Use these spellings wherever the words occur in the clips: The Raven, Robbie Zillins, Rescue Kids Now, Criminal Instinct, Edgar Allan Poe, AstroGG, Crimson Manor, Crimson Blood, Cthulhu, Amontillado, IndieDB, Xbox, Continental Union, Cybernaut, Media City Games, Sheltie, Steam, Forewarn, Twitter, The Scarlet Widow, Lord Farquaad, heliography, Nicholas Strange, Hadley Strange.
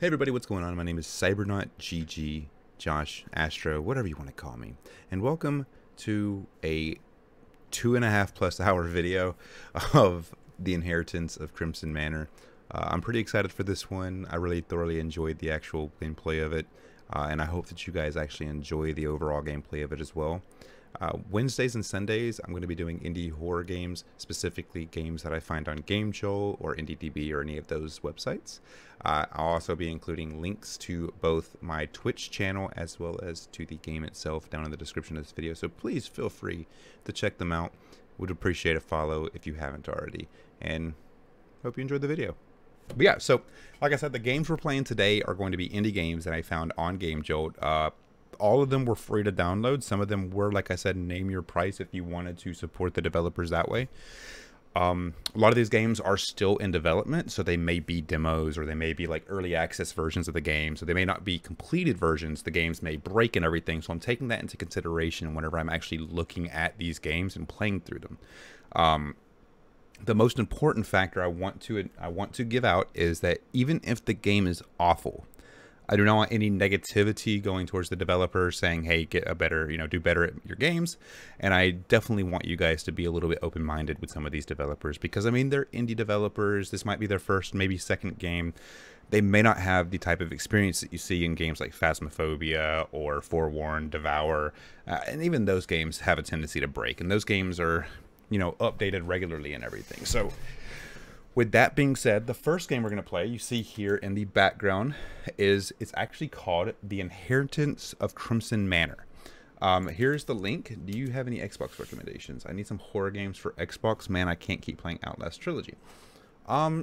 Hey everybody, what's going on? My name is Cybernaut, GG, Josh, Astro, whatever you want to call me. And welcome to a 2.5+ hour video of The Inheritance of Crimson Manor. I'm pretty excited for this one. I really thoroughly enjoyed the actual gameplay of it. And I hope that you guys actually enjoy the overall gameplay of it as well. Wednesdays and Sundays, I'm going to be doing indie horror games, specifically games that I find on GameJolt or IndieDB or any of those websites. I'll also be including links to both my Twitch channel as well as to the game itself down in the description of this video, so please feel free to check them out. Would appreciate a follow if you haven't already, and hope you enjoyed the video. But yeah, so like I said, the games we're playing today are going to be indie games that I found on GameJolt. All of them were free to download. Some of them were, like I said, name your price if you wanted to support the developers that way. A lot of these games are still in development, so they may be demos or they may be like early access versions of the game. So they may not be completed versions. The games may break and everything. So I'm taking that into consideration whenever I'm actually looking at these games and playing through them. The most important factor I want to give out is that even if the game is awful, I do not want any negativity going towards the developer saying, hey, get a better, you know, do better at your games. And I definitely want you guys to be a little bit open-minded with some of these developers because, I mean, they're indie developers. This might be their first, maybe second game. They may not have the type of experience that you see in games like Phasmophobia or Forewarn, Devour. And even those games have a tendency to break. And those games are, you know, updated regularly and everything. So with that being said, the first game we're going to play, you see here in the background, it's actually called The Inheritance of Crimson Manor. Here's the link. Do you have any Xbox recommendations? I need some horror games for Xbox. Man, I can't keep playing Outlast Trilogy. Let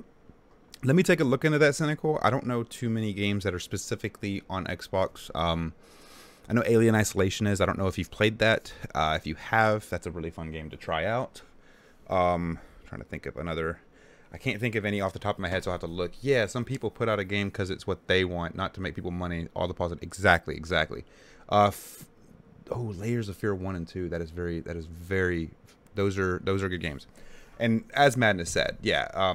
me take a look into that, Cynical. I don't know too many games that are specifically on Xbox. I know Alien Isolation is. I don't know if you've played that. If you have, that's a really fun game to try out. Trying to think of another. I can't think of any off the top of my head, so I'll have to look. Yeah, some people put out a game because it's what they want, not to make people money. All the positive. Exactly, exactly. Oh, Layers of Fear 1 and 2. That is very. Those are good games. And as Madness said, yeah,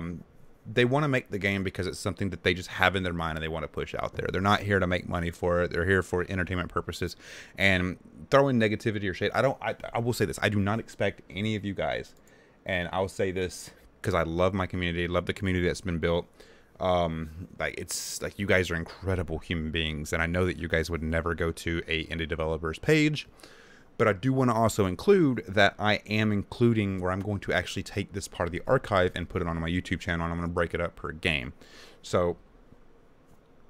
they want to make the game because it's something that they just have in their mind and they want to push out there. They're not here to make money for it. They're here for entertainment purposes. And throwing negativity or shade, I will say this. I do not expect any of you guys, and I'll say this, because I love my community, love the community that's been built. Like, it's like, you guys are incredible human beings, and I know that you guys would never go to a indie developer's page, but I do want to also include that I am including where I'm going to actually take this part of the archive and put it on my YouTube channel, and I'm going to break it up per game. So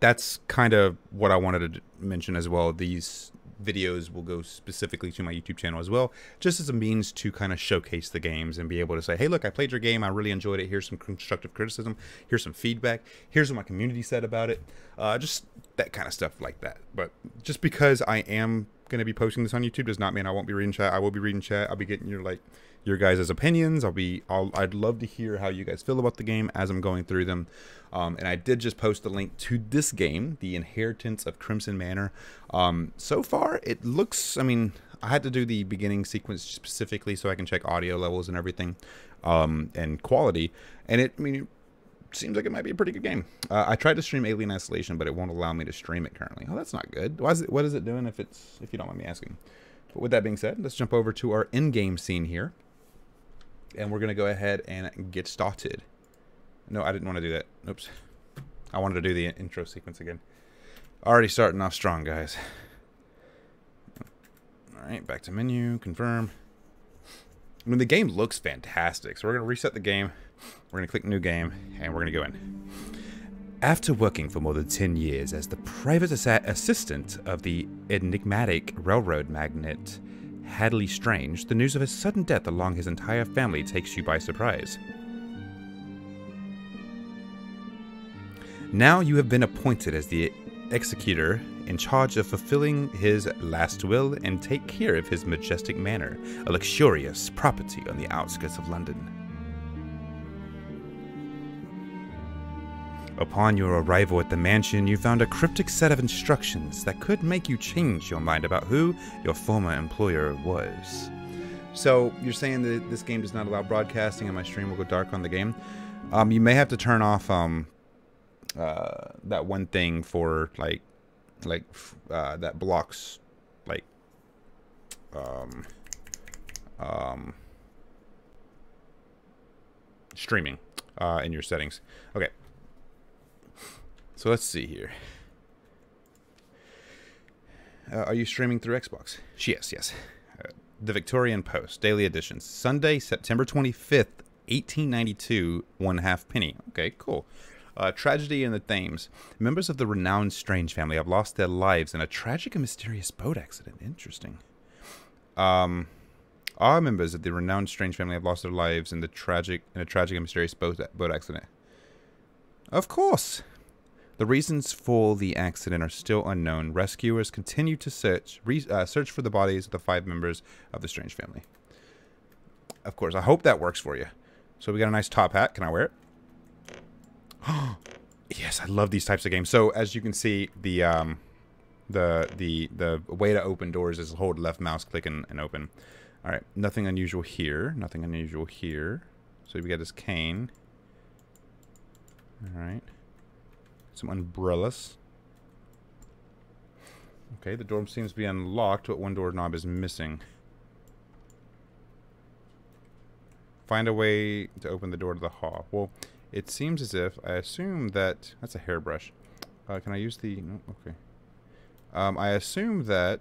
that's kind of what I wanted to mention as well. These videos will go specifically to my YouTube channel as well, just as a means to kind of showcase the games and be able to say, hey, look, I played your game. I really enjoyed it. Here's some constructive criticism. Here's some feedback. Here's what my community said about it. Just that kind of stuff like that. But just because I am going to be posting this on YouTube does not mean I won't be reading chat. I will be reading chat. I'll be getting your guys' opinions. I'd love to hear how you guys feel about the game as I'm going through them. And I did just post a link to this game, The Inheritance of Crimson Manor. So far it looks, I mean, I had to do the beginning sequence specifically so I can check audio levels and everything, and quality. And it seems like it might be a pretty good game. I tried to stream Alien Isolation, but it won't allow me to stream it currently. Oh, that's not good. What is it doing if you don't mind me asking? But with that being said, let's jump over to our in-game scene here. And we're going to go ahead and get started. No, I didn't want to do that. Oops. I wanted to do the intro sequence again. Already starting off strong, guys. All right, back to menu, confirm. I mean, the game looks fantastic. So we're going to reset the game. We're going to click new game, and we're going to go in. After working for more than 10 years as the private assistant of the enigmatic railroad magnate Hadley Strange, the news of his sudden death along his entire family takes you by surprise. Now you have been appointed as the executor in charge of fulfilling his last will and take care of his majestic manor, a luxurious property on the outskirts of London. Upon your arrival at the mansion, you found a cryptic set of instructions that could make you change your mind about who your former employer was. So, you're saying that this game does not allow broadcasting and my stream will go dark on the game? You may have to turn off that one thing for that blocks streaming in your settings. Okay, so let's see here. Are you streaming through Xbox? She is, yes. The Victorian Post, Daily Edition, Sunday, September 25th, 1892, 1/2 penny. Okay, cool. Tragedy in the Thames. Members of the renowned Strange family have lost their lives in a tragic and mysterious boat accident. Interesting. Our members of the renowned Strange family have lost their lives in the tragic and mysterious boat accident. Of course. The reasons for the accident are still unknown. Rescuers continue to search for the bodies of the 5 members of the Strange family. Of course, I hope that works for you. So we got a nice top hat. Can I wear it? Oh, yes, I love these types of games. So as you can see, the way to open doors is hold left mouse click and open. All right, nothing unusual here. Nothing unusual here. So we got this cane. All right. Some umbrellas. Okay, the door seems to be unlocked, but one doorknob is missing. Find a way to open the door to the hall. Well, it seems as if, I assume that... That's a hairbrush. Can I use the... No, okay. I assume that...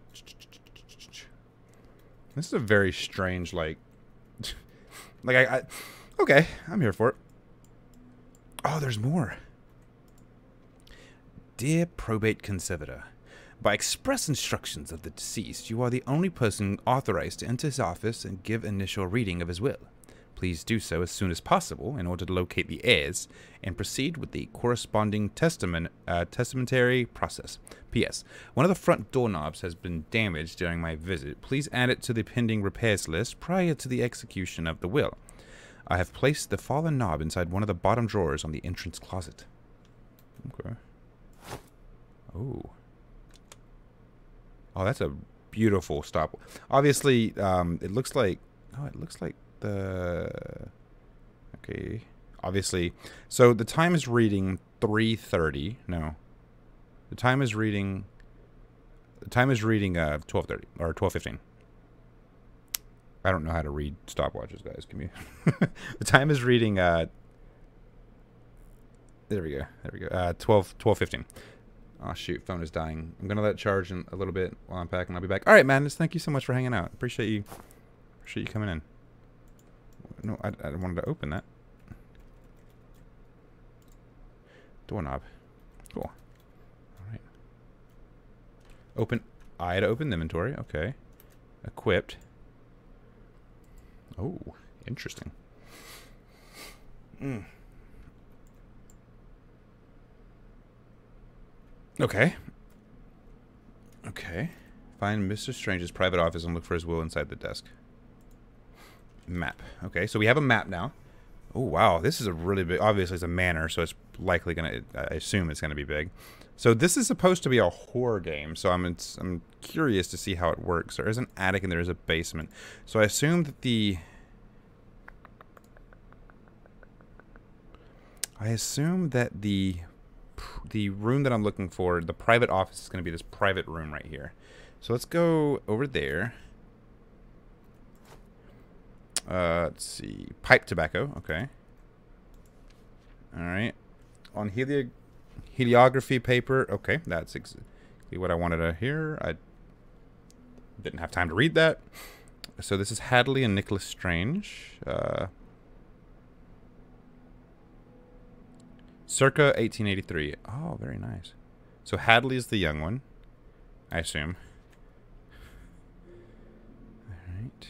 This is a very strange, like... Okay, I'm here for it. Oh, there's more. Dear Probate Conservator, by express instructions of the deceased, you are the only person authorized to enter his office and give initial reading of his will. Please do so as soon as possible in order to locate the heirs and proceed with the corresponding testamentary process. P.S. One of the front doorknobs has been damaged during my visit. Please add it to the pending repairs list prior to the execution of the will. I have placed the farther knob inside one of the bottom drawers on the entrance closet. Okay. Oh. Oh, that's a beautiful stop. Obviously, it looks like... Oh, it looks like the... Okay. Obviously. So, the time is reading 3:30. No. The time is reading... The time is reading 12:30. Or 12:15. I don't know how to read stopwatches, guys. Can you... The time is reading... There we go. There we go. 12:15. Oh, shoot. Phone is dying. I'm going to let it charge in a little bit while I'm packing. I'll be back. All right, Madness. Thank you so much for hanging out. Appreciate you. Appreciate you coming in. No, I wanted to open that. Doorknob. Cool. All right. Open. I to open the inventory. Okay. Equipped. Oh, interesting. Mm. Okay. Okay. Find Mr. Strange's private office and look for his will inside the desk. Map. Okay, so we have a map now. Oh, wow. This is a really big... Obviously, it's a manor, so it's likely going to... I assume it's going to be big. So this is supposed to be a horror game, so I'm curious to see how it works. There is an attic and there is a basement. So I assume that the... The room that I'm looking for, the private office, is going to be this private room right here. So let's go over there. Let's see. Pipe tobacco. Okay. All right. On heliography paper. Okay. That's exactly what I wanted to hear. I didn't have time to read that. So this is Hadley and Nicholas Strange. Circa 1883. Oh, very nice. So Hadley is the young one, I assume. All right.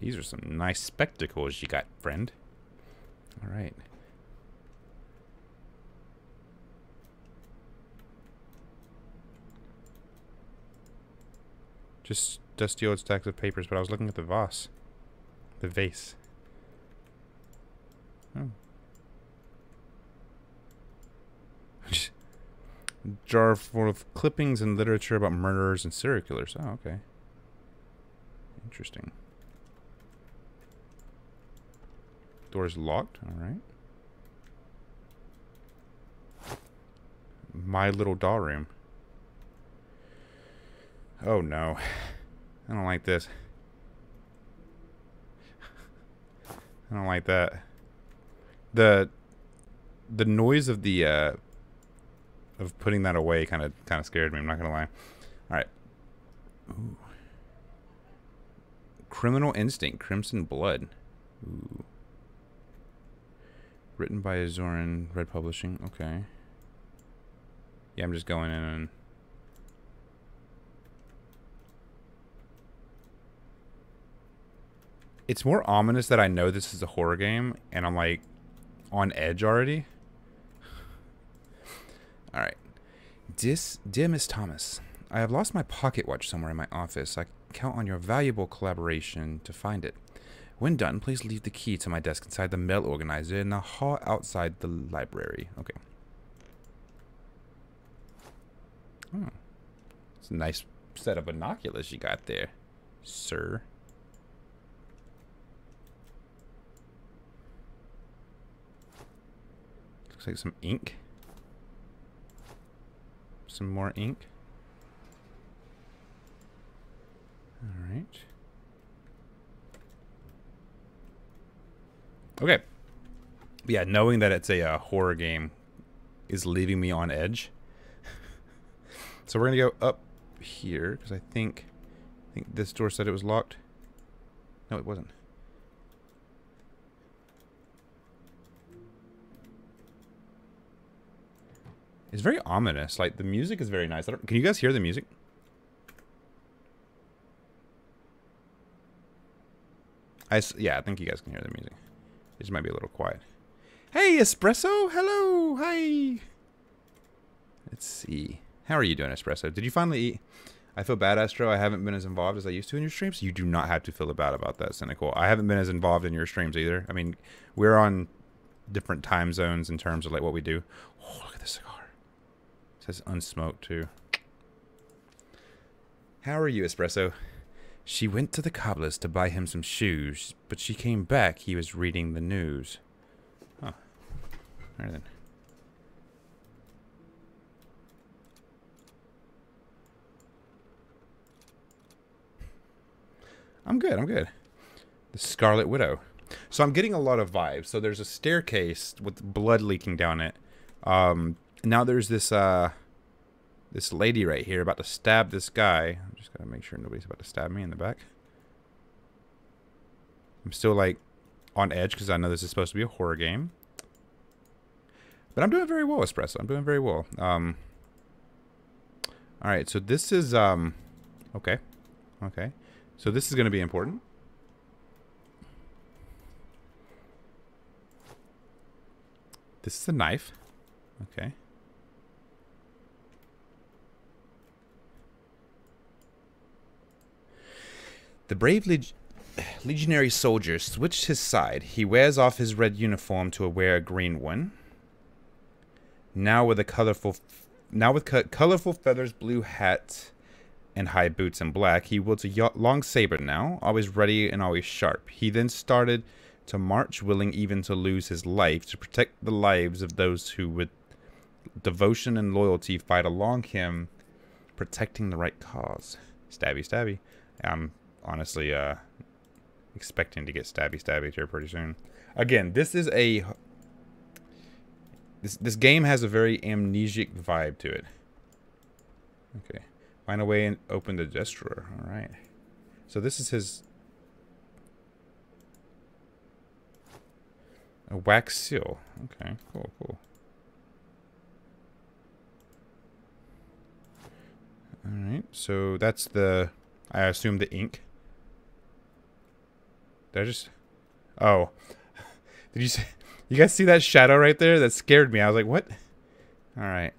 These are some nice spectacles you got, friend. All right. Just dusty old stacks of papers, but I was looking at the vase. The vase. Oh. Jar full of clippings and literature about murderers and serial killers. Oh, okay. Interesting. Door's locked. All right. My Little Doll Room. Oh no. I don't like this. I don't like that. The noise of the of putting that away kind of scared me, I'm not gonna lie. Alright. Ooh. Criminal Instinct, Crimson Blood. Ooh. Written by Azorin Red Publishing. Okay. Yeah, I'm just going in and it's more ominous that I know this is a horror game and I'm like on edge already. All right. Dear Miss Thomas, I have lost my pocket watch somewhere in my office. I count on your valuable collaboration to find it. When done, please leave the key to my desk inside the mail organizer in the hall outside the library. Okay. Oh. It's a nice set of binoculars you got there, sir. Looks like some ink. Some more ink. All right. Okay. But yeah, knowing that it's a horror game is leaving me on edge. So we're gonna go up here because I think this door said it was locked. No, it wasn't. It's very ominous. Like the music is very nice. Can you guys hear the music? Yeah, I think you guys can hear the music. It just might be a little quiet. Hey, Espresso. Hello. Hi. Let's see. How are you doing, Espresso? Did you finally eat? I feel bad, Astro. I haven't been as involved as I used to in your streams. You do not have to feel bad about that, Cynical. I haven't been as involved in your streams either. I mean, we're on different time zones in terms of like what we do. Oh, look at this cigar. It says unsmoked too. How are you, Espresso? She went to the cobbler's to buy him some shoes, but she came back. He was reading the news. Huh. All right then. I'm good, I'm good. The Scarlet Widow. So I'm getting a lot of vibes. So there's a staircase with blood leaking down it. Now there's this this lady right here about to stab this guy. I'm just gonna make sure nobody's about to stab me in the back. I'm still like on edge because I know this is supposed to be a horror game. But I'm doing very well, Espresso. I'm doing very well. All right, so this is okay. Okay. So this is going to be important. This is a knife. Okay. The brave legionary soldier switched his side. He wears off his red uniform to wear a green one. Now with a colorful feathers, blue hat, and high boots in black, he wields a long saber now, always ready and always sharp. He then started to march, willing even to lose his life, to protect the lives of those who with devotion and loyalty fight along him, protecting the right cause. Stabby, stabby. I'm honestly expecting to get stabby, stabby here pretty soon. Again, this is a... This game has a very amnesiac vibe to it. Okay. Find a way and open the desk drawer. Alright. So this is his... a wax seal. Okay, cool, cool. Alright, so that's the... I assume the ink. Did I just... Oh. Did you see... You guys see that shadow right there? That scared me. I was like, what? Alright.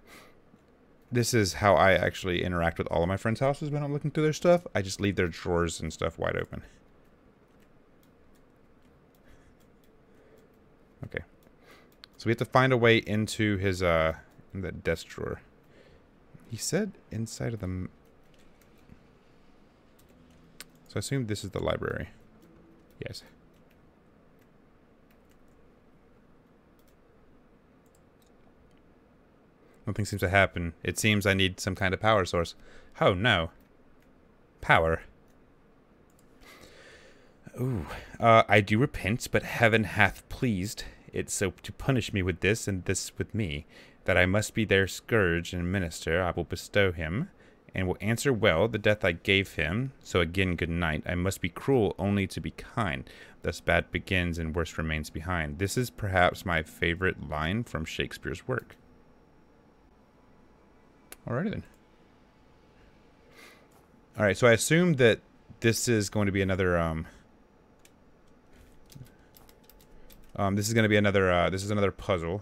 This is how I actually interact with all of my friends' houses when I'm looking through their stuff. I just leave their drawers and stuff wide open. Okay. So we have to find a way into his, in that desk drawer. He said inside of the... So I assume this is the library. Yes. Nothing seems to happen. It seems I need some kind of power source. Oh no. Power. Ooh. I do repent, but heaven hath pleased it so to punish me with this and this with me, that I must be their scourge and minister. I will bestow him, and will answer well the death I gave him. So again, good night. I must be cruel only to be kind. Thus bad begins and worse remains behind. This is perhaps my favorite line from Shakespeare's work. Alrighty then. Alright, so I assume that this is going to be another, this is another puzzle.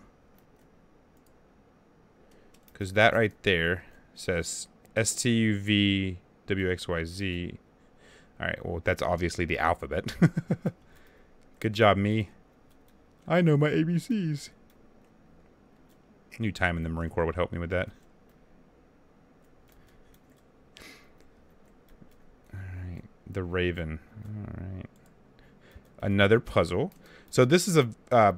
Because that right there says STUVWXYZ. Alright, well, that's obviously the alphabet. Good job, me. I know my ABCs. New time in the Marine Corps would help me with that. Alright, The Raven. Alright. Another puzzle. So this is a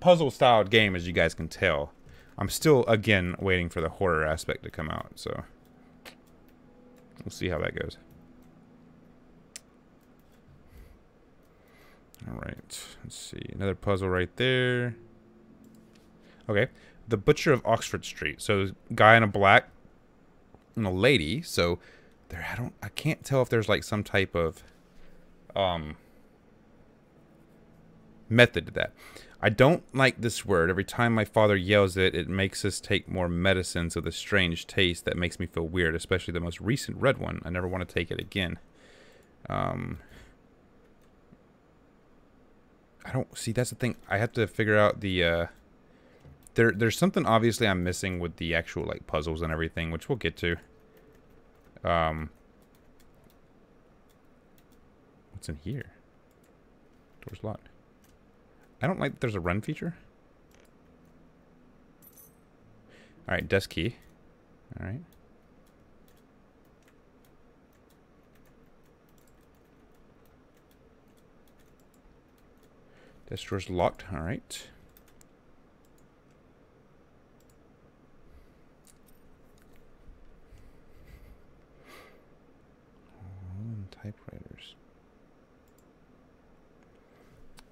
puzzle-style game, as you guys can tell. I'm still, again, waiting for the horror aspect to come out, so we'll see how that goes. Alright, let's see. Another puzzle right there. Okay. The Butcher of Oxford Street. So, guy in a black and a lady. So, there, I can't tell if there's, like, some type of method to that. I don't like this word. Every time my father yells it, it makes us take more medicines of the strange taste that makes me feel weird, especially the most recent red one. I never want to take it again. I don't see. That's the thing. I have to figure out the. There's something obviously I'm missing with the actual like puzzles and everything, which we'll get to. What's in here? Door's locked. I don't like that there's a run feature. Alright, desk key. Alright. Desk drawer's locked. Alright. Typewriters.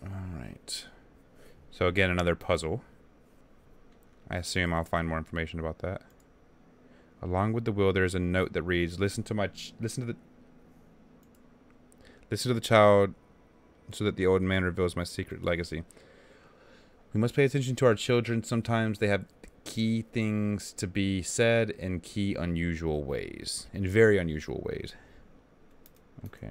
Alright. So again, another puzzle. I assume I'll find more information about that. Along with the will, there is a note that reads, "Listen to the child, so that the old man reveals my secret legacy." We must pay attention to our children. Sometimes they have key things to be said in key unusual ways, in very unusual ways. Okay.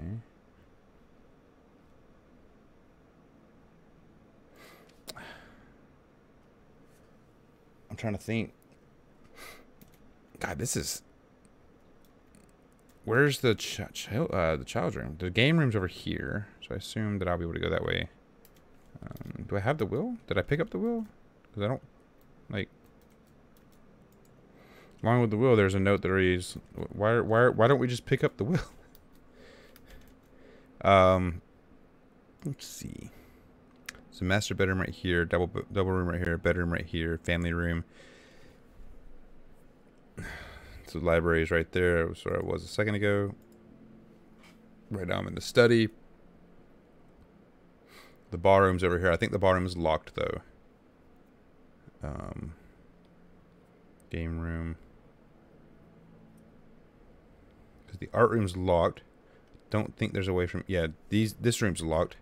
I'm trying to think. God, this is. Where's the child room? The game room's over here, so I assume that I'll be able to go that way. Do I have the will? Did I pick up the will? Because I don't like. Along with the will, there's a note that reads, "Why don't we just pick up the will?" Let's see. So master bedroom right here, double room right here, bedroom right here, family room. So the library is right there. That's where I was a second ago. Right now I'm in the study. The ballroom's over here. I think the ballroom is locked though. Game room. Because the art room's locked. Don't think there's a way from. Yeah, this room's locked.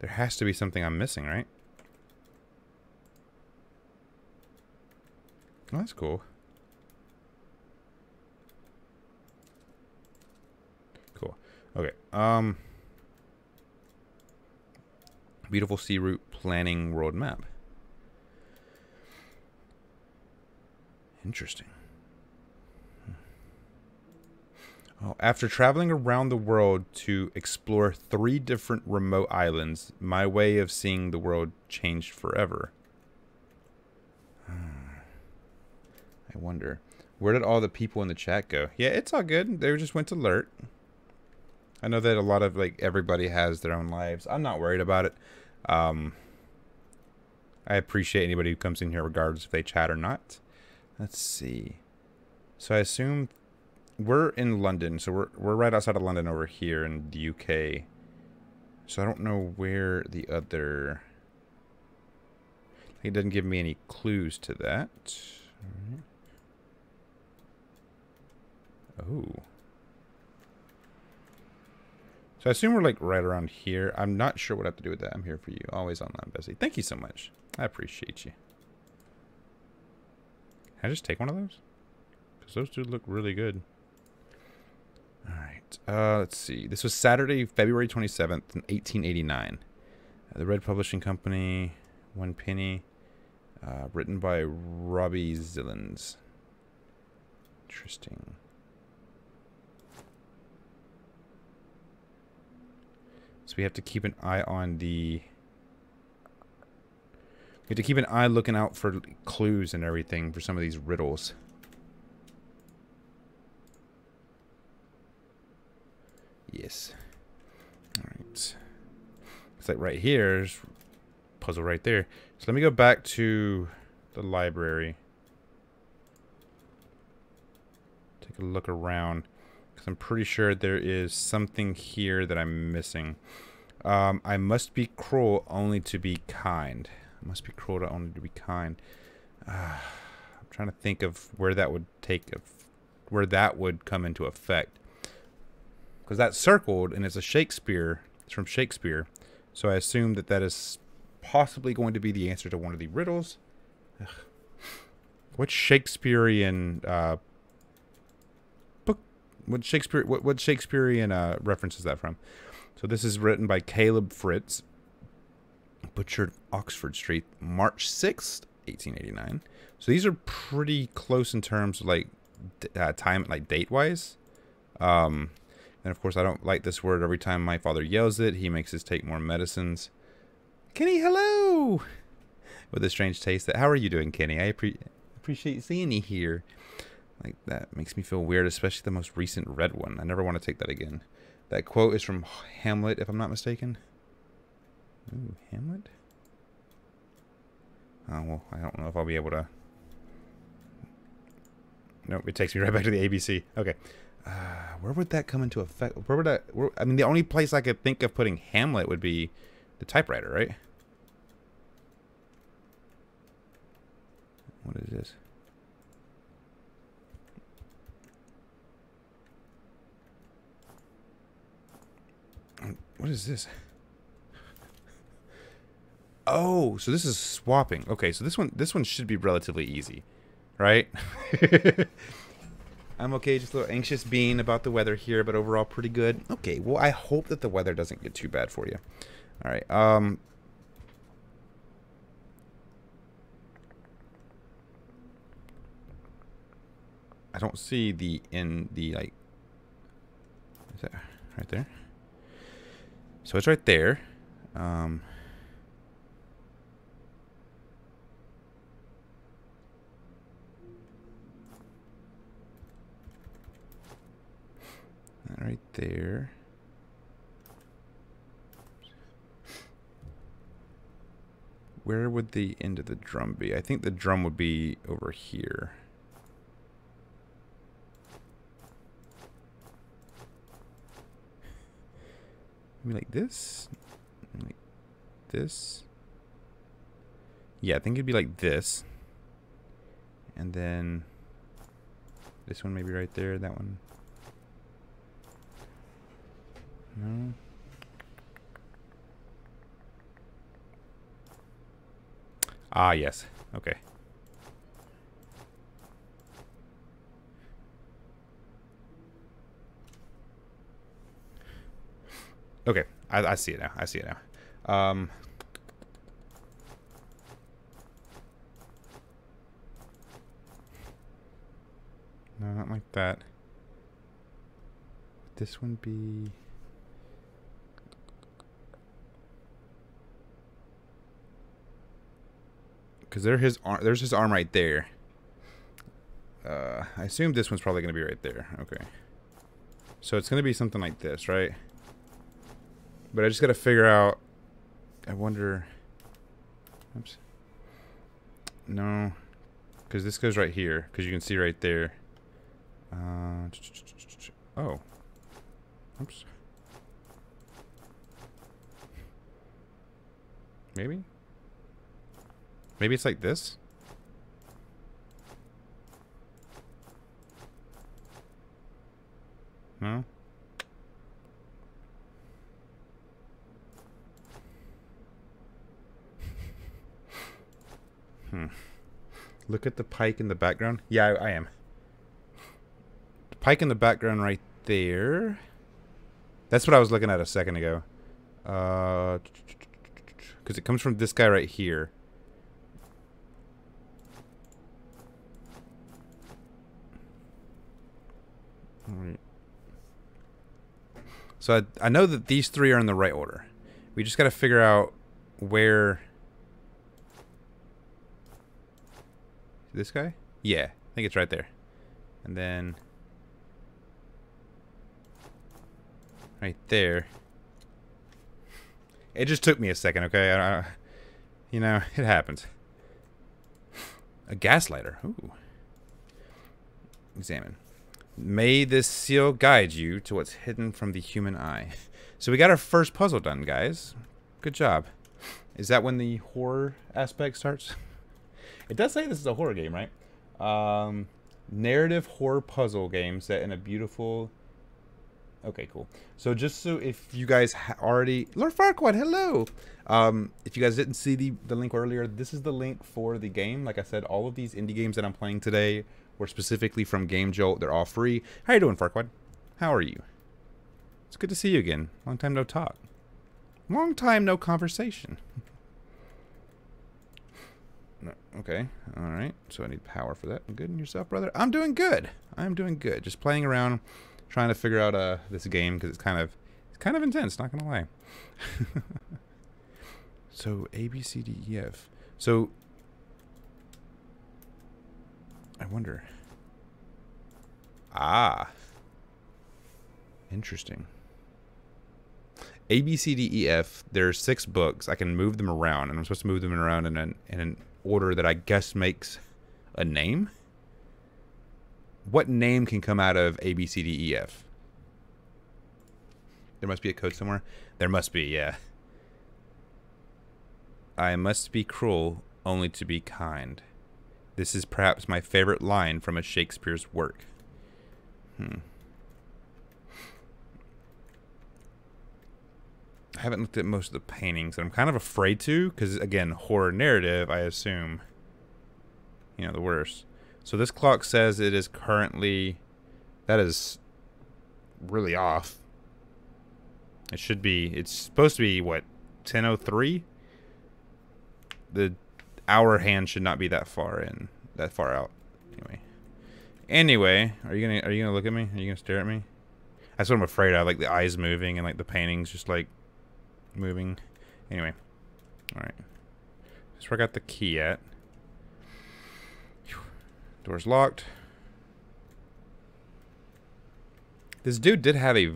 There has to be something I'm missing, right? Oh, that's cool. Cool. Okay. Beautiful sea route planning world map. Interesting. Oh, after traveling around the world to explore 3 different remote islands, my way of seeing the world changed forever. I wonder, where did all the people in the chat go? Yeah, it's all good. They just went to LERT. I know that a lot of, like, everybody has their own lives. I'm not worried about it. I appreciate anybody who comes in here regardless if they chat or not. Let's see. So I assume we're in London. So we're right outside of London over here in the UK. So I don't know where the other... It doesn't give me any clues to that. Oh. So I assume we're like right around here. I'm not sure what I have to do with that. I'm here for you. Always online, Bessie. Thank you so much. I appreciate you. Can I just take one of those? Because those do look really good. All right. Let's see. This was Saturday, February 27th, in 1889. The Red Publishing Company, One Penny, written by Robbie Zillins. Interesting. So we have to keep an eye on the... We have to keep an eye looking out for clues and everything for some of these riddles. Yes. All right. It's like right here, there's a puzzle right there. So let me go back to the library. Take a look around. Because I'm pretty sure there is something here that I'm missing. I must be cruel only to be kind. Must be cruel to only to be kind. I'm trying to think of where that would come into effect, because that's circled and it's a Shakespeare. It's from Shakespeare, so I assume that that is possibly going to be the answer to one of the riddles. Ugh. What Shakespearean book? What Shakespearean reference is that from? So this is written by Caleb Fritz. Butcher of Oxford Street, March 6th, 1889. So these are pretty close in terms of like time, like date wise. And of course, I don't like this word. Every time my father yells it, he makes us take more medicines. Kenny, hello! With a strange taste that, how are you doing, Kenny? I appreciate seeing you here. Like, that makes me feel weird, especially the most recent red one. I never want to take that again. That quote is from Hamlet, if I'm not mistaken. Ooh, Hamlet? Oh, well, I don't know if I'll be able to... Nope, it takes me right back to the ABC. Okay. Where would that come into effect? Where would that... I mean, the only place I could think of putting Hamlet would be the typewriter, right? What is this? What is this? Oh, so this is swapping. Okay, so this one should be relatively easy, right? I'm okay, just a little anxious being about the weather here, but overall pretty good. Okay, well, I hope that the weather doesn't get too bad for you. All right. I don't see the like. Is that right there? So it's right there. Right there. Where would the end of the drum be? I think the drum would be over here. Maybe like this? Like this? Yeah, I think it'd be like this. And then this one maybe right there, that one. No. Ah, yes. Okay. Okay. I see it now. I see it now. No, not like that. Would this one be... Because there's his arm right there. I assume this one's probably going to be right there. Okay. So it's going to be something like this, right? But I just got to figure out... I wonder... Oops. No. Because this goes right here. Because you can see right there. Oh. Oops. Maybe? Maybe it's like this? No? Hmm. Look at the pike in the background. Yeah, I am. The pike in the background right there. That's what I was looking at a second ago. Because it comes from this guy right here. Alright. So I know that these three are in the right order. We just got to figure out where... This guy? Yeah, I think it's right there. And then... Right there. It just took me a second, okay? You know, it happens. A gaslighter. Ooh. Examine. May this seal guide you to what's hidden from the human eye. So we got our first puzzle done, guys. Good job. Is that when the horror aspect starts? It does say this is a horror game, right? Narrative horror puzzle game set in a beautiful... Okay, cool. So just so if you guys already... Lord Farquaad, hello! If you guys didn't see the link earlier, this is the link for the game. Like I said, all of these indie games that I'm playing today were specifically from GameJolt. They're all free. How you doing, Farquaad? How are you? It's good to see you again. Long time no talk. Long time no conversation. No, okay, all right. So I need power for that. I'm good. And yourself, brother? I'm doing good. I'm doing good. Just playing around, trying to figure out this game because it's kind of intense. Not gonna lie. So A, B, C, D, E, F. So I wonder. Ah, interesting. A, B, C, D, E, F. There are 6 books. I can move them around, and I'm supposed to move them around in an order that I guess makes a name. What name can come out of A, B, C, D, E, F? There must be a code somewhere. There must be, yeah. I must be cruel only to be kind. This is perhaps my favorite line from a Shakespeare's work. Hmm. I haven't looked at most of the paintings, and I'm kind of afraid to, because, again, horror narrative, I assume, you know, the worst. So this clock says it is currently... That is really off. It should be... It's supposed to be, what, 10:03? The hour hand should not be that far in, that far out. Anyway. Are you gonna look at me? Are you gonna stare at me? That's what I'm afraid of, like the eyes moving and like the paintings just like... moving. Anyway. Alright. That's where I got the key at. Whew. Door's locked. This dude did have a...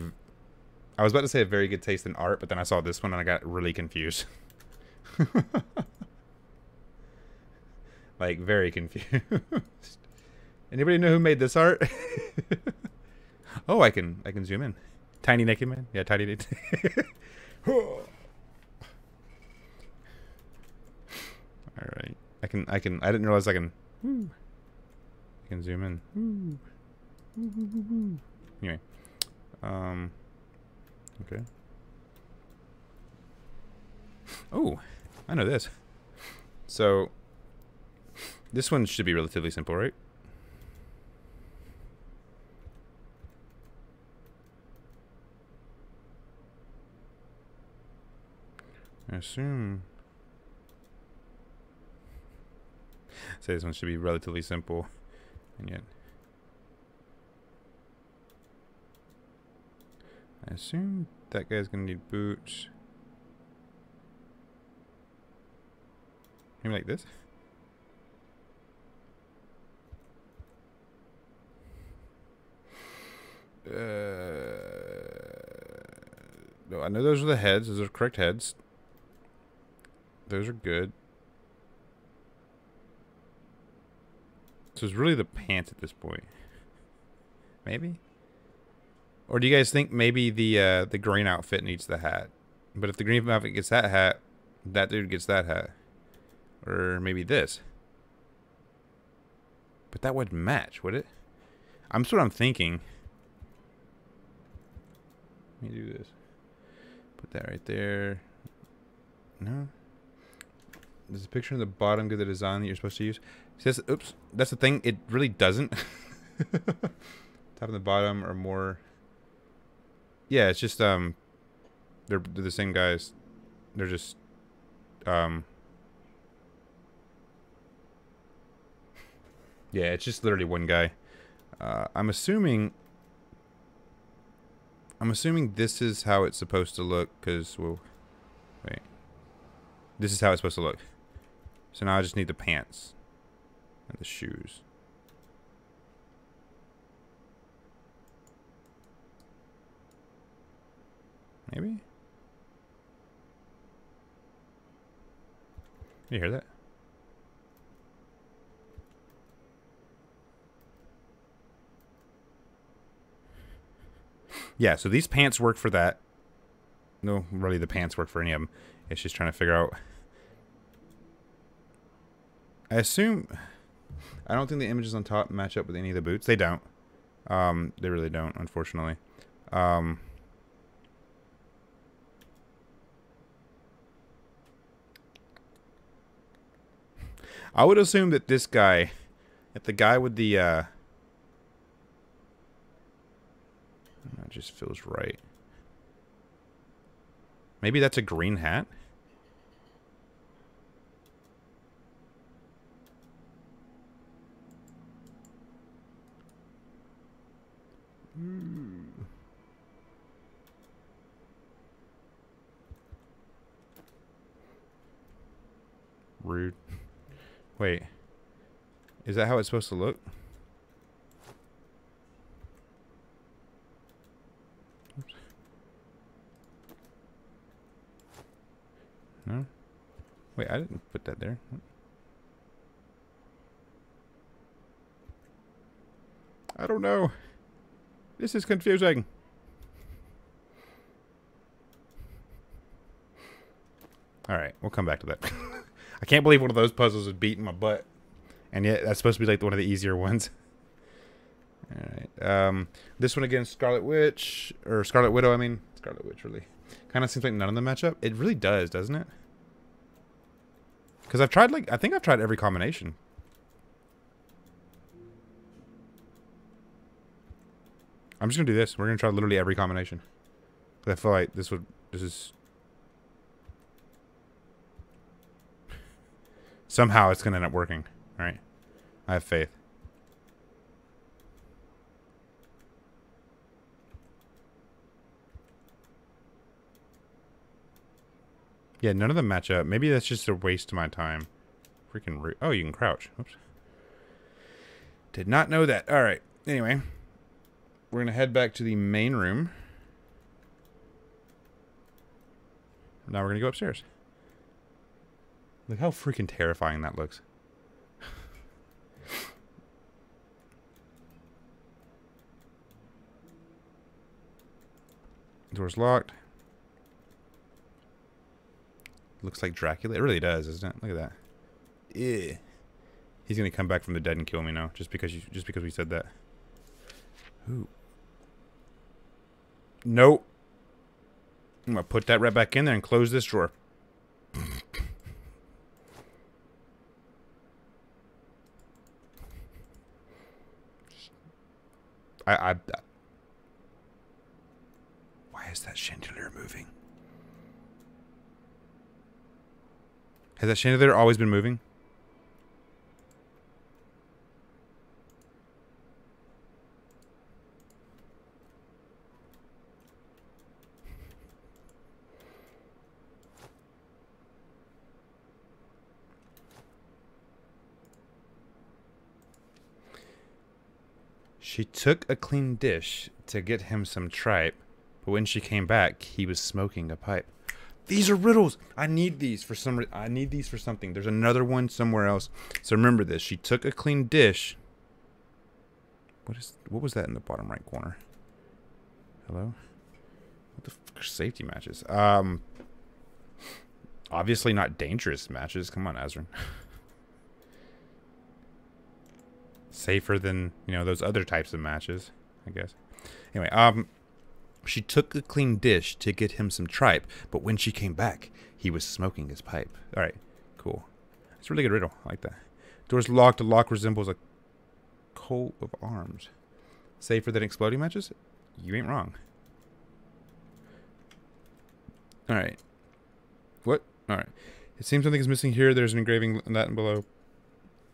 I was about to say a very good taste in art, but then I saw this one and I got really confused. Like, very confused. Anybody know who made this art? Oh, I can zoom in. Tiny Naked Man? Yeah, Tiny Naked. Alright. I didn't realize I can zoom in. Anyway. Okay. Oh, I know this. So this one should be relatively simple, right? I assume. So this one should be relatively simple, and yet I assume that guy's gonna need boots. Maybe like this. No, I know those are the heads. Those are correct heads. Those are good. So it's really the pants at this point. Maybe? Or do you guys think maybe the green outfit needs the hat? But if the green outfit gets that hat, that dude gets that hat. Or maybe this. But that wouldn't match, would it? That's what I'm thinking. Let me do this. Put that right there. No. There's a picture in the bottom of the design that you're supposed to use. See, that's, oops, that's the thing. It really doesn't. Top and the bottom are more. Yeah, it's just they're the same guys. They're just yeah, it's just literally one guy. I'm assuming this is how it's supposed to look, because we'll wait. This is how it's supposed to look. So now I just need the pants and the shoes. Maybe? You hear that? Yeah, so these pants work for that. No, really the pants work for any of them. It's just trying to figure out. I assume. I don't think the images on top match up with any of the boots. They don't. They really don't, unfortunately. I would assume that this guy, that the guy with the, that just feels right. Maybe that's a green hat? Mm. Rude. Wait, is that how it's supposed to look? Oops. No? Wait, I didn't put that there. I don't know. This is confusing. All right, we'll come back to that. I can't believe one of those puzzles is beating my butt. And yet, that's supposed to be like one of the easier ones. Alright. This one again, Scarlet Witch. Or Scarlet Widow, I mean. Scarlet Witch, really. Kind of seems like none of them match up. It really does, doesn't it? Because I've tried, like, I think I've tried every combination. I'm just going to do this. We're going to try literally every combination. Because I feel like this would, this is... Somehow it's going to end up working. All right. I have faith. Yeah, none of them match up. Maybe that's just a waste of my time. Freaking rude. Oh, you can crouch. Oops. Did not know that. All right. Anyway, we're going to head back to the main room. Now we're going to go upstairs. Look how freaking terrifying that looks. Door's locked. Looks like Dracula. It really does, doesn't it? Look at that. Ew. He's gonna come back from the dead and kill me now, just because we said that. Ooh. Nope. I'm gonna put that right back in there and close this drawer. Why is that chandelier moving? Has that chandelier always been moving? She took a clean dish to get him some tripe, but when she came back, he was smoking a pipe. These are riddles. I need these for some. I need these for something. There's another one somewhere else. So remember this. She took a clean dish What was that in the bottom right corner? Hello? What the fuck are safety matches? Obviously not dangerous matches. Come on, Azorin. Safer than, you know, those other types of matches, I guess. Anyway, she took a clean dish to get him some tripe, but when she came back, he was smoking his pipe. All right, cool. It's a really good riddle. I like that. Doors locked. The lock resembles a coat of arms. Safer than exploding matches? You ain't wrong. All right. What? All right. It seems something is missing here. There's an engraving in that and below.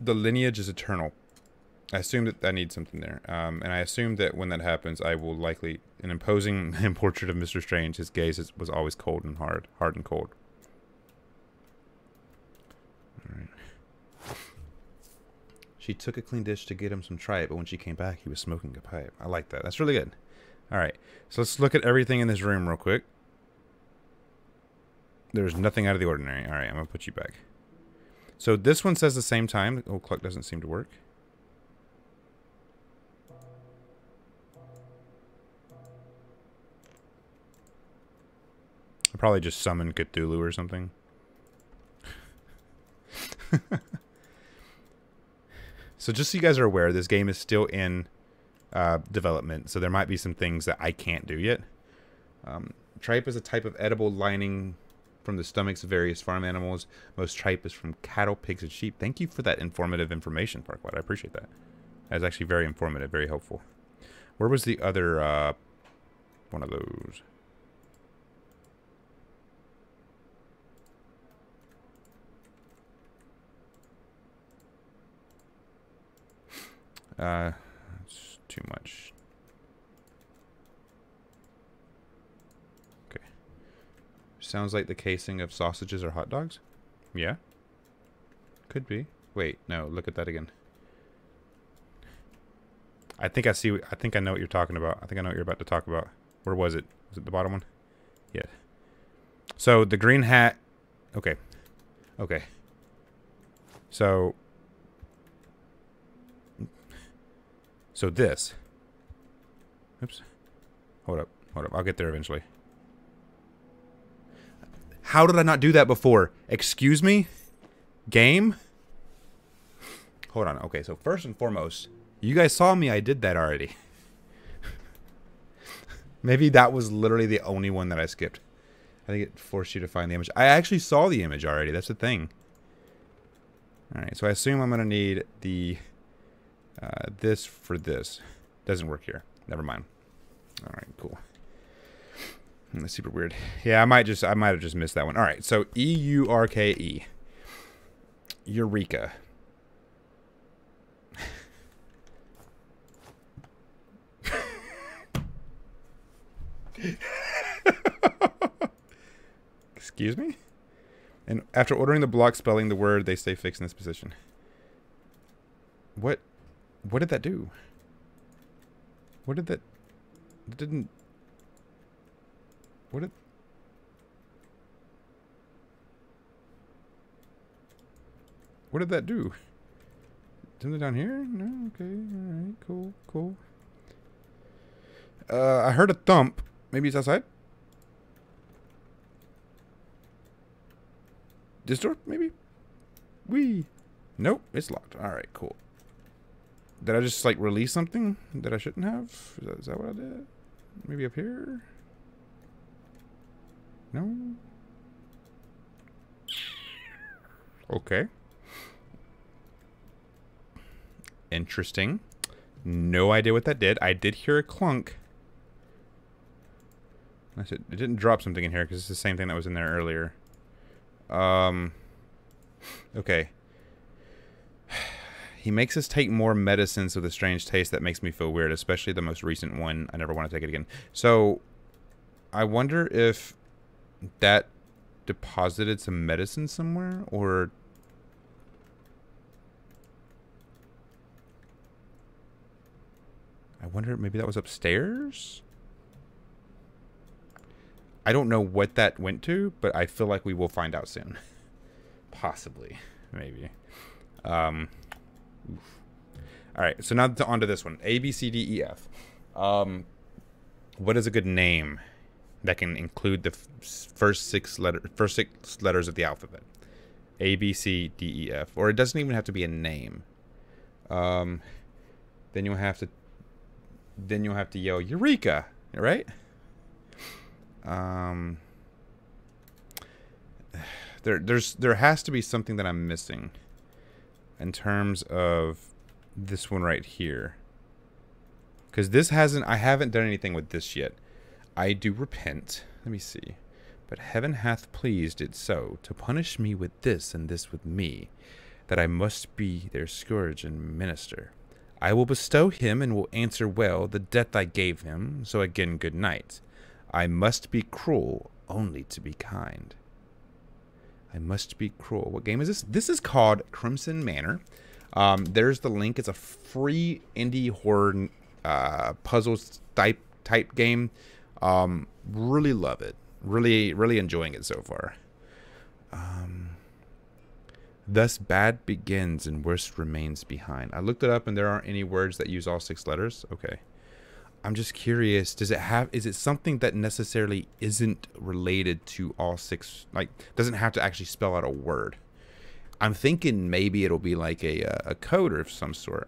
The lineage is eternal. I assume that I need something there, and I assume that when that happens, I will likely... An imposing portrait of Mr. Strange, his gaze was always cold and hard. Hard and cold. All right. She took a clean dish to get him some tripe, but when she came back, he was smoking a pipe. I like that. That's really good. All right, so let's look at everything in this room real quick. There's nothing out of the ordinary. All right, I'm going to put you back. So this one says the same time. The old clock doesn't seem to work. I'll probably just summon Cthulhu or something. So just so you guys are aware, this game is still in development, so there might be some things that I can't do yet. Tripe is a type of edible lining from the stomachs of various farm animals. Most tripe is from cattle, pigs, and sheep. Thank you for that informative information, Parkwood. I appreciate that. That was actually very informative, very helpful. Where was the other one of those? It's too much. Okay. Sounds like the casing of sausages or hot dogs. Yeah. Could be. Wait, no, look at that again. I think I see, I think I know what you're talking about. I think I know what you're about to talk about. Where was it? Was it the bottom one? Yeah. So the green hat. Okay. Okay. So this. Oops. Hold up. Hold up. I'll get there eventually. How did I not do that before? Excuse me? Game? Hold on. Okay, so first and foremost, you guys saw me. I did that already. Maybe that was literally the only one that I skipped. I think it forced you to find the image. I actually saw the image already. That's the thing. Alright, so I assume I'm going to need the... this for this. Doesn't work here. Never mind. All right, cool. That's super weird. Yeah, I might have just missed that one. All right, so E-U-R-K-E. Eureka. Excuse me? And after ordering the block spelling the word, they stay fixed in this position. What? What did that do? What did that... It didn't... What did... What did that do? Something down here? No, okay, alright, cool, cool. I heard a thump. Maybe it's outside? This door, maybe? Whee! Nope, it's locked. Alright, cool. Did I just, like, release something that I shouldn't have? Is that what I did? Maybe up here? No? Okay. Interesting. No idea what that did. I did hear a clunk. That's it. It didn't drop something in here because it's the same thing that was in there earlier. Okay. He makes us take more medicines with a strange taste that makes me feel weird, especially the most recent one. I never want to take it again. So, I wonder if that deposited some medicine somewhere, or... I wonder, maybe that was upstairs? I don't know what that went to, but I feel like we will find out soon. Possibly. Maybe. Oof. All right, so now on to this one. A, B, C, D, E, F. What is a good name that can include the first six letters of the alphabet? A, B, C, D, E, F. Or it doesn't even have to be a name. Then you'll have to yell Eureka, right? There has to be something that I'm missing in terms of this one right here, because this hasn't, I haven't done anything with this yet. I do repent. Let me see. But heaven hath pleased it so to punish me with this and this with me, that I must be their scourge and minister. I will bestow him and will answer well the death I gave him. So again, good night. I must be cruel only to be kind. I must be cruel. What game is this? This is called Crimson Manor. There's the link. It's a free indie horror puzzle type game. Really love it. Really enjoying it so far. Thus bad begins and worst remains behind. I looked it up and there aren't any words that use all six letters. Okay. I'm just curious, does it have, is it something that necessarily isn't related to all six, like doesn't have to actually spell out a word? I'm thinking maybe it'll be like a code or of some sort.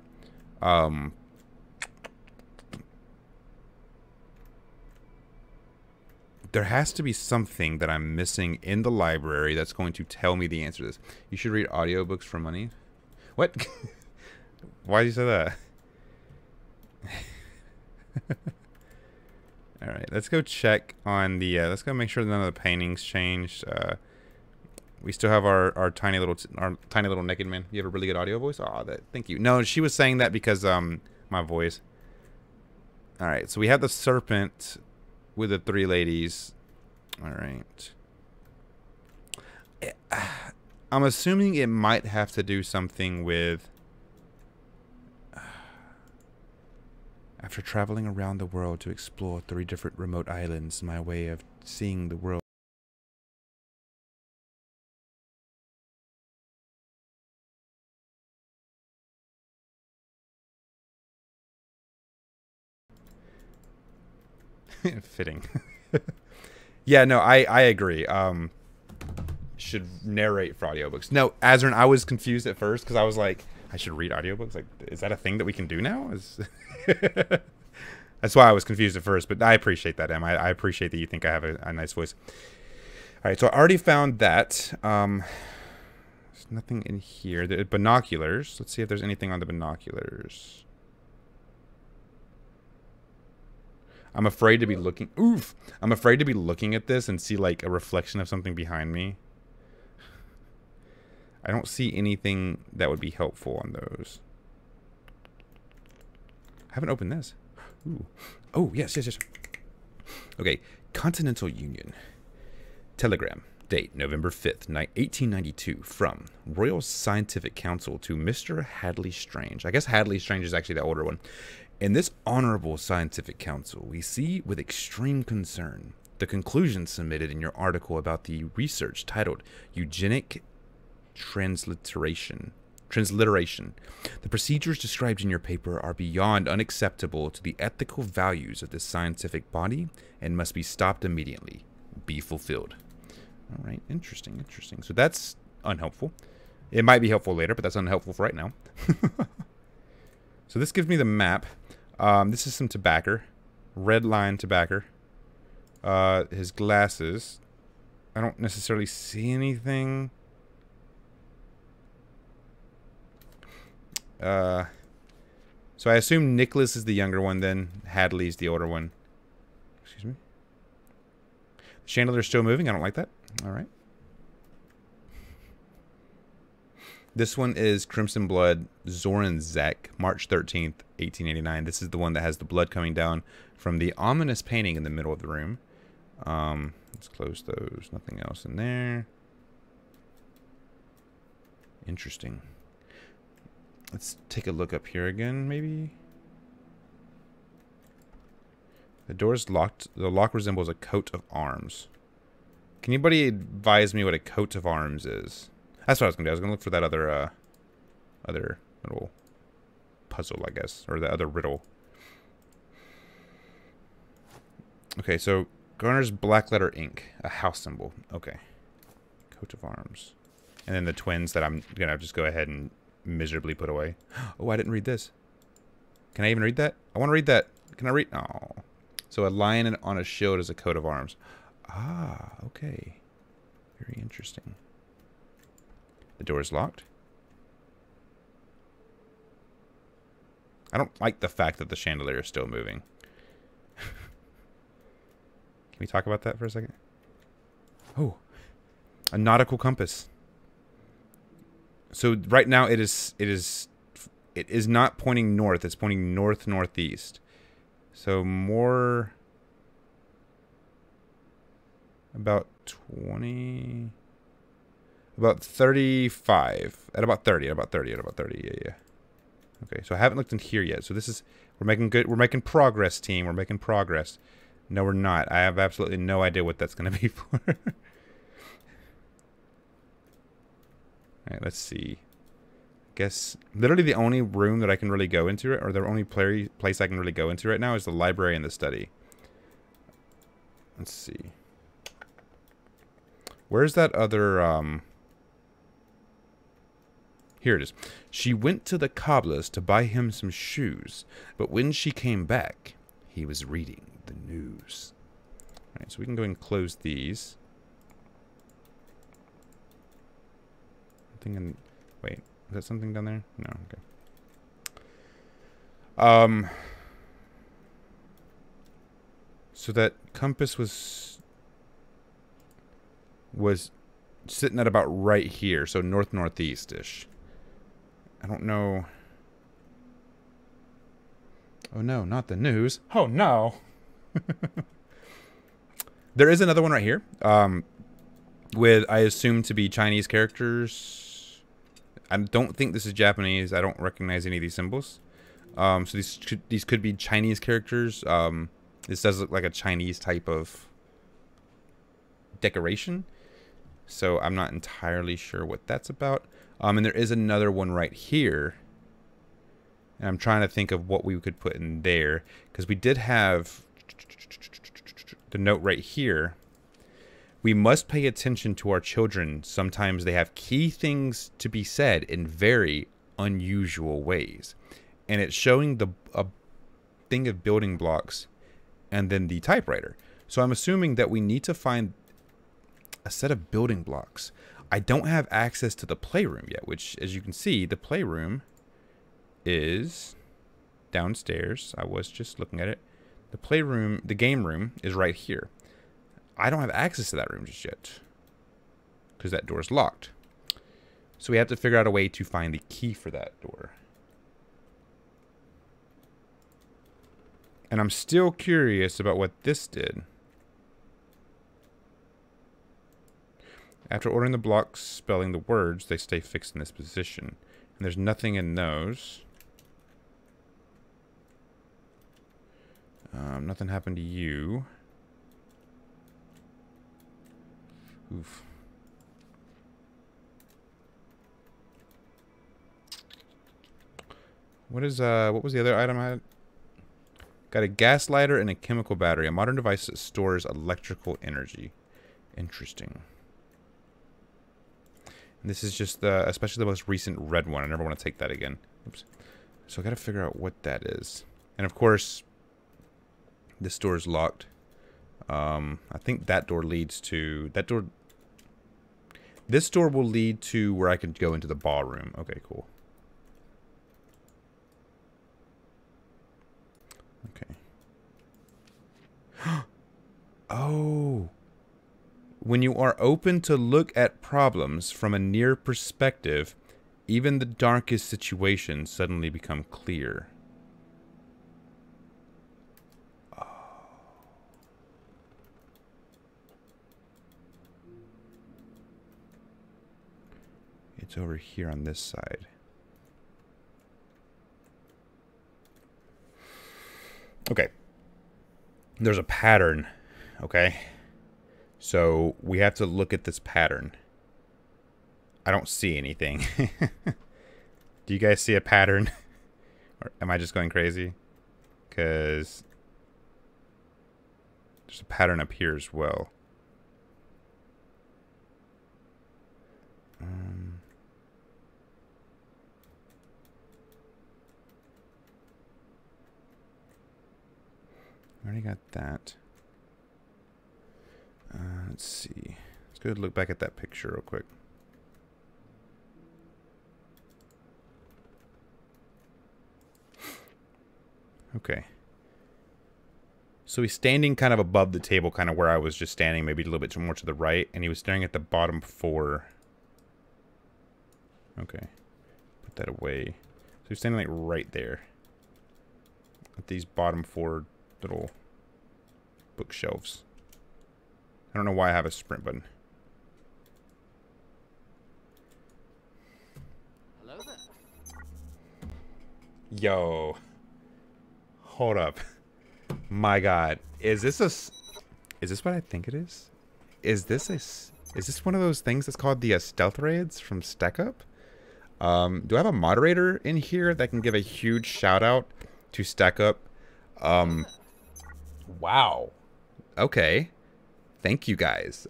There has to be something that I'm missing in the library that's going to tell me the answer to this. You should read audiobooks for money. What? Why did you say that? All right, let's go check on the, let's go make sure none of the paintings changed. We still have our tiny little naked man. You have a really good audio voice. Oh, that, thank you. No, she was saying that because my voice. All right, so we have the serpent with the three ladies. All right. I'm assuming it might have to do something with, after traveling around the world to explore 3 different remote islands, my way of seeing the world. Fitting. Yeah, no, I agree. Should narrate for audiobooks. No, Azorin, I was confused at first because I was like, I should read audiobooks? Like, is that a thing that we can do now? Is... That's why I was confused at first, but I appreciate that, Em. I appreciate that you think I have a nice voice. All right, so I already found that. There's nothing in here. The binoculars. Let's see if there's anything on the binoculars. I'm afraid to be looking. Oof! I'm afraid to be looking at this and see like a reflection of something behind me. I don't see anything that would be helpful on those. I haven't opened this. Ooh. Oh, yes. Okay. Continental Union. Telegram. Date November 5th, 1892. From Royal Scientific Council to Mr. Hadley Strange. I guess Hadley Strange is actually the older one. In this honorable scientific council, we see with extreme concern the conclusions submitted in your article about the research titled Eugenic Transliteration. The procedures described in your paper are beyond unacceptable to the ethical values of this scientific body and must be stopped immediately. Be fulfilled. All right, interesting. So that's unhelpful. It might be helpful later, but that's unhelpful for right now. So this gives me the map. This is some tobacco. Red line tobacco. His glasses. I don't necessarily see anything. So I assume Nicholas is the younger one, then Hadley's the older one. Excuse me. The chandelier's still moving. I don't like that. All right. This one is Crimson Blood, Zorin Zek, March 13th, 1889. This is the one that has the blood coming down from the ominous painting in the middle of the room. Let's close those. Nothing else in there. Interesting. Let's take a look up here again, maybe. The door is locked. The lock resembles a coat of arms. Can anybody advise me what a coat of arms is? That's what I was going to do. I was going to look for that other little puzzle, I guess, or the other riddle. Okay, so garners black letter ink, a house symbol. Okay, coat of arms, and then the twins that I'm gonna just go ahead and miserably put away. Oh, I didn't read this. Can I even read that? I want to read that. Can I read? Oh, so a lion on a shield is a coat of arms. Ah, okay, very interesting. The door is locked. I don't like the fact that the chandelier is still moving. Can we talk about that for a second? Oh, a nautical compass. So right now it is not pointing north. It's pointing north-northeast. So more about 20, about 35, at about 30, yeah. Okay, so I haven't looked in here yet. So this is, we're making progress, team. We're making progress. No, we're not. I have absolutely no idea what that's going to be for. All right, let's see. I guess literally the only room that I can really go into, or the only place I can really go into right now is the library and the study. Let's see. Where's that other, Here it is. She went to the cobbler's to buy him some shoes, but when she came back, he was reading the news. All right, so we can go and close these. I'm thinking, wait, is that something down there? No, okay. So that compass was sitting at about right here, so north-northeast-ish. I don't know. Oh no, not the news. Oh no. There is another one right here with, I assume, to be Chinese characters. I don't think this is Japanese. I don't recognize any of these symbols. So these could be Chinese characters. This does look like a Chinese type of decoration. So I'm not entirely sure what that's about. And there is another one right here. And I'm trying to think of what we could put in there. Because we did have the note right here. We must pay attention to our children. Sometimes they have key things to be said in very unusual ways. And it's showing a thing of building blocks and then the typewriter. So I'm assuming that we need to find a set of building blocks. I don't have access to the playroom yet, which, as you can see, the playroom is downstairs. I was just looking at it. The playroom, the game room, is right here. I don't have access to that room just yet because that door is locked. So we have to figure out a way to find the key for that door. And I'm still curious about what this did. After ordering the blocks spelling the words, they stay fixed in this position. And there's nothing in those. Nothing happened to you. Oof. What was the other item I had? Got a gas lighter and a chemical battery. A modern device that stores electrical energy. Interesting. This is just the, especially the most recent red one. I never want to take that again. Oops. So I got to figure out what that is. And of course, this door is locked. I think that door leads to, that door. This door will lead to where I can go into the ballroom. Okay, cool. Okay. Oh. When you are open to look at problems from a near perspective, even the darkest situations suddenly become clear. Oh. It's over here on this side. Okay. There's a pattern, okay? So we have to look at this pattern. I don't see anything. Do you guys see a pattern? Or am I just going crazy? Because there's a pattern up here as well. I already got that. Let's see. Let's go look back at that picture real quick. Okay. So he's standing kind of above the table, kind of where I was just standing, maybe a little bit more to the right, and he was staring at the bottom four. Okay. Put that away. So he's standing like right there. At these bottom four little bookshelves. I don't know why I have a sprint button. Hello there. Yo. Hold up. My God. Is this what I think it is? Is this one of those things that's called the stealth raids from StackUp? Do I have a moderator in here that can give a huge shout out to StackUp? Wow. Okay. Thank you guys.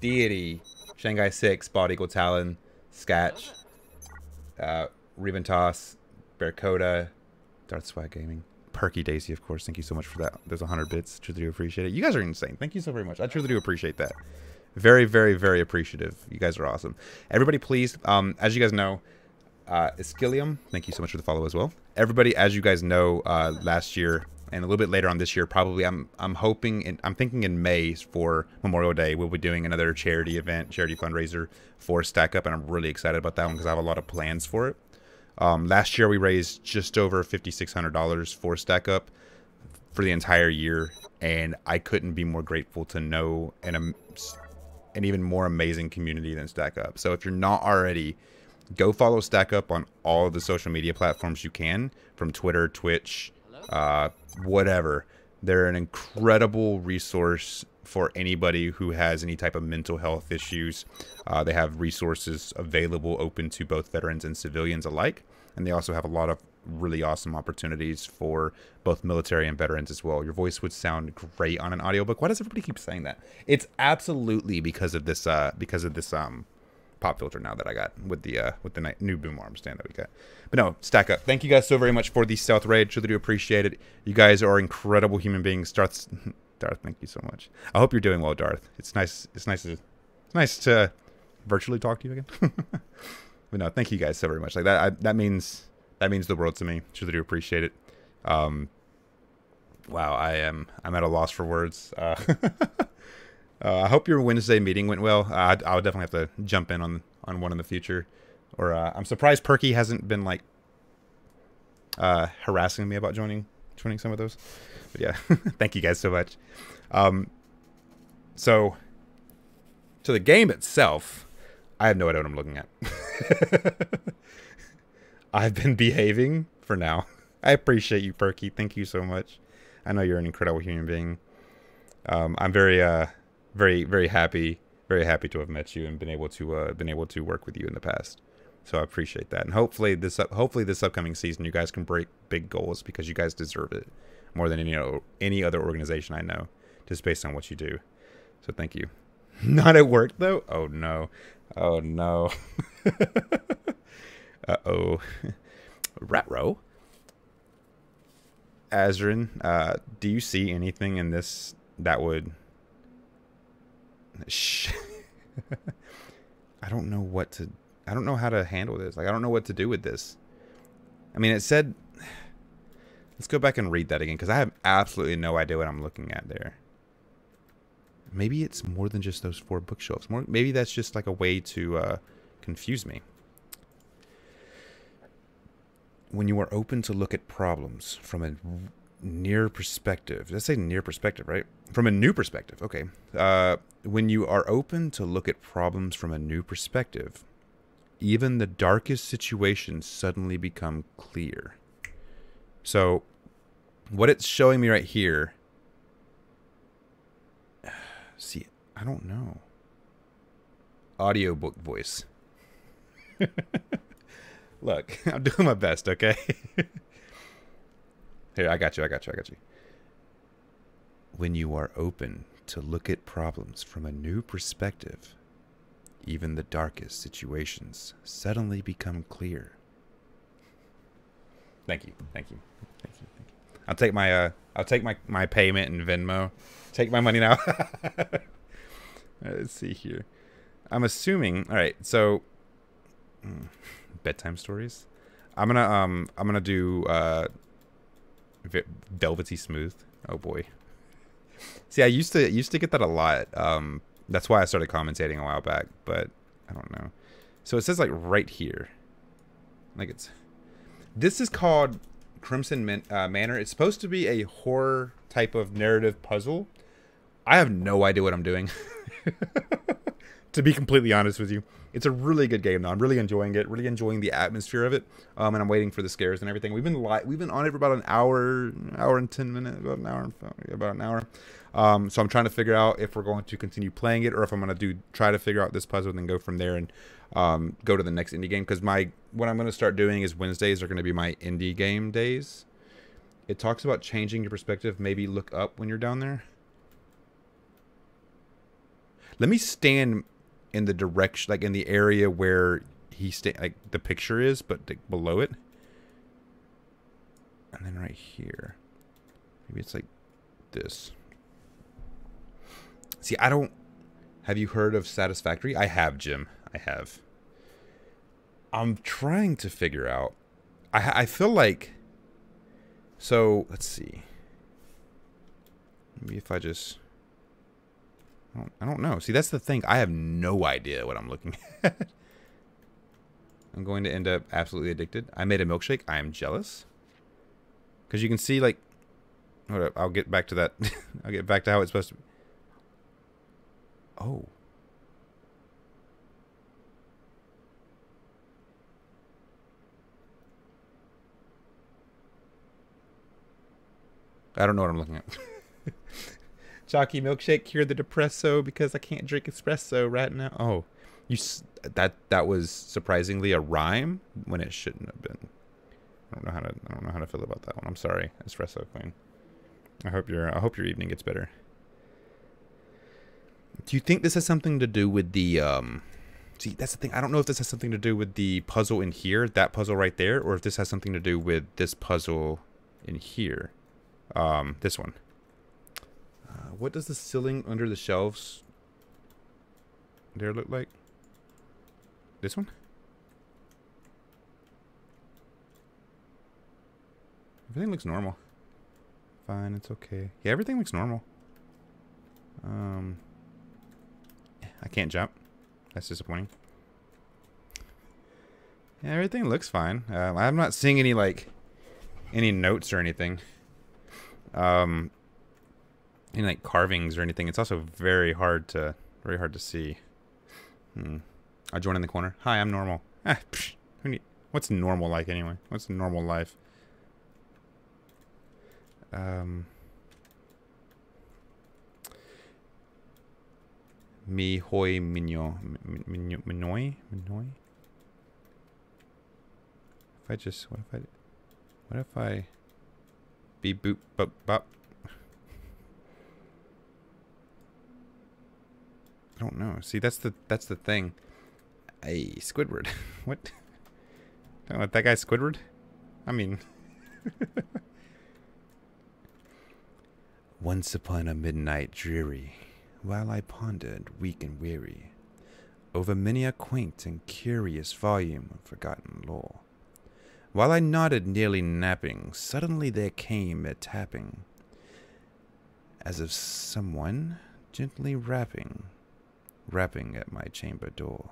Deity, Shanghai 6, Bald Eagle Talon, Scatch, Reventos, Barracuda, Darth Swag Gaming, Perky Daisy, of course. Thank you so much for that. There's 100 bits. Truly do appreciate it. You guys are insane. Thank you so very much. I truly do appreciate that. Very, very, very appreciative. You guys are awesome. Everybody, please, as you guys know, Iskillium, thank you so much for the follow as well. Everybody, as you guys know, last year and a little bit later on this year, probably, I'm hoping, and I'm thinking in May for Memorial Day, we'll be doing another charity event, charity fundraiser for StackUp, and I'm really excited about that one because I have a lot of plans for it. Last year, we raised just over $5,600 for StackUp for the entire year, and I couldn't be more grateful to know an even more amazing community than StackUp. So if you're not already, go follow StackUp on all of the social media platforms you can, from Twitter, Twitch, whatever. They're an incredible resource for anybody who has any type of mental health issues. They have resources available, open to both veterans and civilians alike. And they also have a lot of really awesome opportunities for both military and veterans as well. Your voice would sound great on an audiobook. Why does everybody keep saying that? It's absolutely because of this pop filter now that I got with the new boom arm stand that we got. But no, StackUp, thank you guys so very much for the stealth raid. Truly do appreciate it. You guys are incredible human beings. Darth, thank you so much. I hope you're doing well, Darth. It's nice to virtually talk to you again. But no, thank you guys so very much. Like that, that means the world to me. Truly do appreciate it. Wow, I'm at a loss for words. I hope your Wednesday meeting went well. I'll definitely have to jump in on one in the future. Or I'm surprised Perky hasn't been like harassing me about joining some of those. But yeah, thank you guys so much. So to the game itself, I have no idea what I'm looking at. I've been behaving for now. I appreciate you, Perky. Thank you so much. I know you're an incredible human being. I'm very, very happy to have met you and been able to work with you in the past. So I appreciate that, and hopefully this upcoming season, you guys can break big goals because you guys deserve it more than any other organization I know, just based on what you do. So thank you. Not at work though. Oh no. Oh no. Uh-oh. Rat row. Azorin, do you see anything in this that would... Shh. I don't know how to handle this. Like, I don't know what to do with this. I mean, it said... Let's go back and read that again, because I have absolutely no idea what I'm looking at there. Maybe it's more than just those four bookshelves. Maybe that's just like a way to confuse me. When you are open to look at problems from a near perspective. Let's say near perspective, right? From a new perspective. Okay. When you are open to look at problems from a new perspective, even the darkest situations suddenly become clear. So what it's showing me right here. See, I don't know. Audiobook voice. Look, I'm doing my best, okay? Here, I got you. When you are open to look at problems from a new perspective, even the darkest situations suddenly become clear. Thank you. I'll take my I'll take my payment in Venmo. Take my money now. Let's see here. I'm assuming. All right, so bedtime stories. I'm gonna do Velvety Smooth. Oh boy. See, I used to get that a lot. That's why I started commentating a while back, but I don't know. So it says like right here, like it's. This is called Crimson Manor. It's supposed to be a horror type of narrative puzzle. I have no idea what I'm doing. To be completely honest with you, it's a really good game though. I'm really enjoying it. Really enjoying the atmosphere of it. And I'm waiting for the scares and everything. We've been on it for about an hour and 10 minutes. So I'm trying to figure out if we're going to continue playing it or if I'm going to try to figure out this puzzle and then go from there and go to the next indie game. Because what I'm going to start doing is Wednesdays are going to be my indie game days. It talks about changing your perspective. Maybe look up when you're down there. Let me stand in the direction, like in the area where like the picture is, but like below it. And then right here. Maybe it's like this. See, I don't... Have you heard of Satisfactory? I have, Jim. I have. I'm trying to figure out... I feel like... So, let's see. Maybe if I just... I don't know. See, that's the thing. I have no idea what I'm looking at. I'm going to end up absolutely addicted. I made a milkshake. I am jealous. Because you can see, like... Hold up. I'll get back to that. I'll get back to how it's supposed to be. Oh. I don't know what I'm looking at. Chalky milkshake cured the depresso because I can't drink espresso right now. Oh, that was surprisingly a rhyme when it shouldn't have been. I don't know how to feel about that one. I'm sorry, Espresso Queen. I hope your evening gets better. Do you think this has something to do with the, see, that's the thing. I don't know if this has something to do with the puzzle in here, that puzzle right there, or if this has something to do with this puzzle in here. This one. What does the ceiling under the shelves there look like? This one? Everything looks normal. Fine, it's okay. Yeah, everything looks normal. I can't jump. That's disappointing. Yeah, everything looks fine. I'm not seeing any like any notes or anything. Any like carvings or anything. It's also very hard to see. I'll join in the corner. Hi, I'm normal. Ah, psh, what's normal like anyway? What's normal life? Mi hoi minoi. If I just what if I be boop bop bop. I don't know. See, that's the thing. Hey, Squidward. What? Don't let that guy Squidward. I mean. Once upon a midnight dreary. While I pondered, weak and weary, over many a quaint and curious volume of forgotten lore. While I nodded, nearly napping, suddenly there came a tapping, as of someone gently rapping at my chamber door.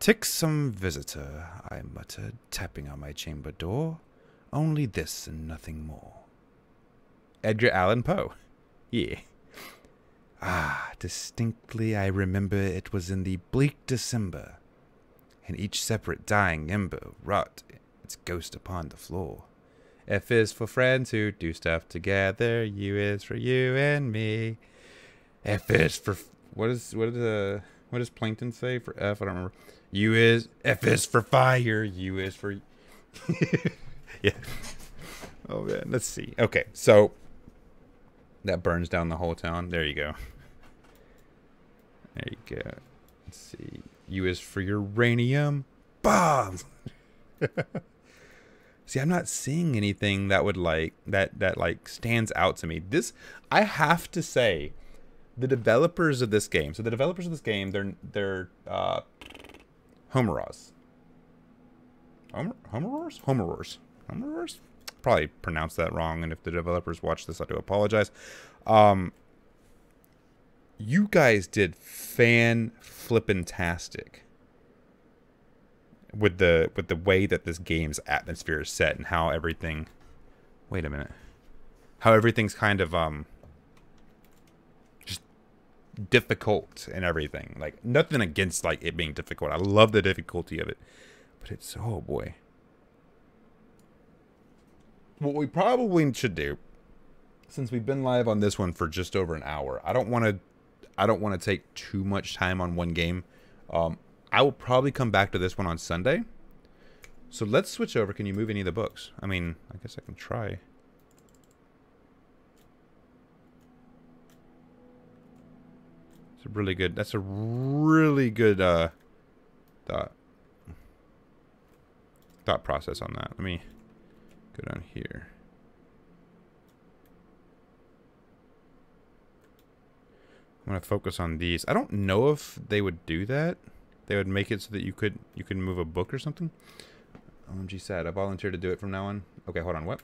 "Ticksome visitor," I muttered, tapping on my chamber door, "only this and nothing more." Edgar Allan Poe. Yeah. Ah, distinctly I remember it was in the bleak December, and each separate dying ember wrought its ghost upon the floor. F is for friends who do stuff together, U is for you and me. F is for... What does plankton say for F? I don't remember. U is, F is for fire, U is for... yeah. Oh, man, let's see. Okay, so that burns down the whole town. There you go. There you go. Let's see. U is for uranium. Bomb! See, I'm not seeing anything that would like that like stands out to me. This, I have to say, the developers of this game. So the developers of this game, they're Homerors. Probably pronounced that wrong, and if the developers watch this, I do apologize. You guys did fan-flippantastic with the way that this game's atmosphere is set and how everything. Wait a minute. How everything's kind of just difficult and everything. Like nothing against like it being difficult. I love the difficulty of it, but it's oh boy. What we probably should do, since we've been live on this one for just over an hour, I don't want to take too much time on one game. I will probably come back to this one on Sunday. So let's switch over. Can you move any of the books? I mean, I guess I can try. It's a really good, that's a really good thought process on that. Let me go down here. I'm going to focus on these. I don't know if they would do that. They would make it so that you could move a book or something. OMG sad. I volunteer to do it from now on. Okay, hold on. What?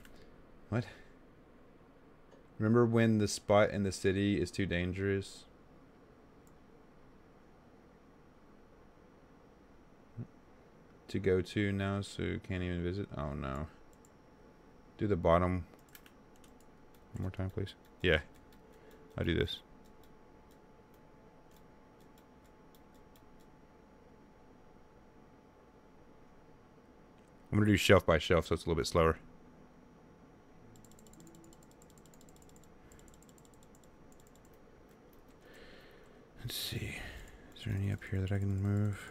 Remember when the spot in the city is too dangerous? To go to now, so you can't even visit? Oh no. Do the bottom. One more time, please. Yeah. I'll do this. I'm going to do shelf by shelf, so it's a little bit slower. Let's see. Is there any up here that I can move?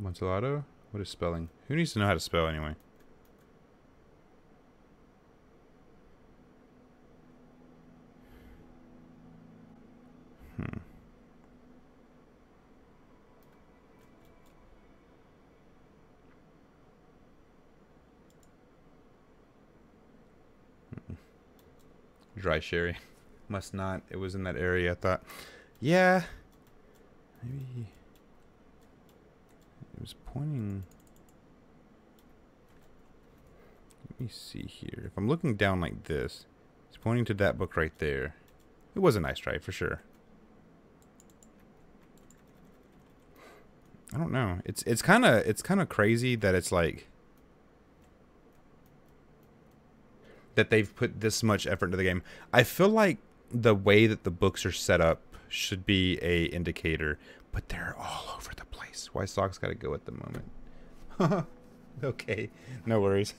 Amontillado? What is spelling? Who needs to know how to spell anyway? Dry sherry. Must not. It was in that area, I thought. Yeah. Maybe... it was pointing. Let me see here. If I'm looking down like this, it's pointing to that book right there. It was a nice try for sure. I don't know. It's kind of crazy that it's like that they've put this much effort into the game. I feel like the way that the books are set up should be a indicator. But they're all over the place. Why socks gotta go at the moment? Okay, no worries.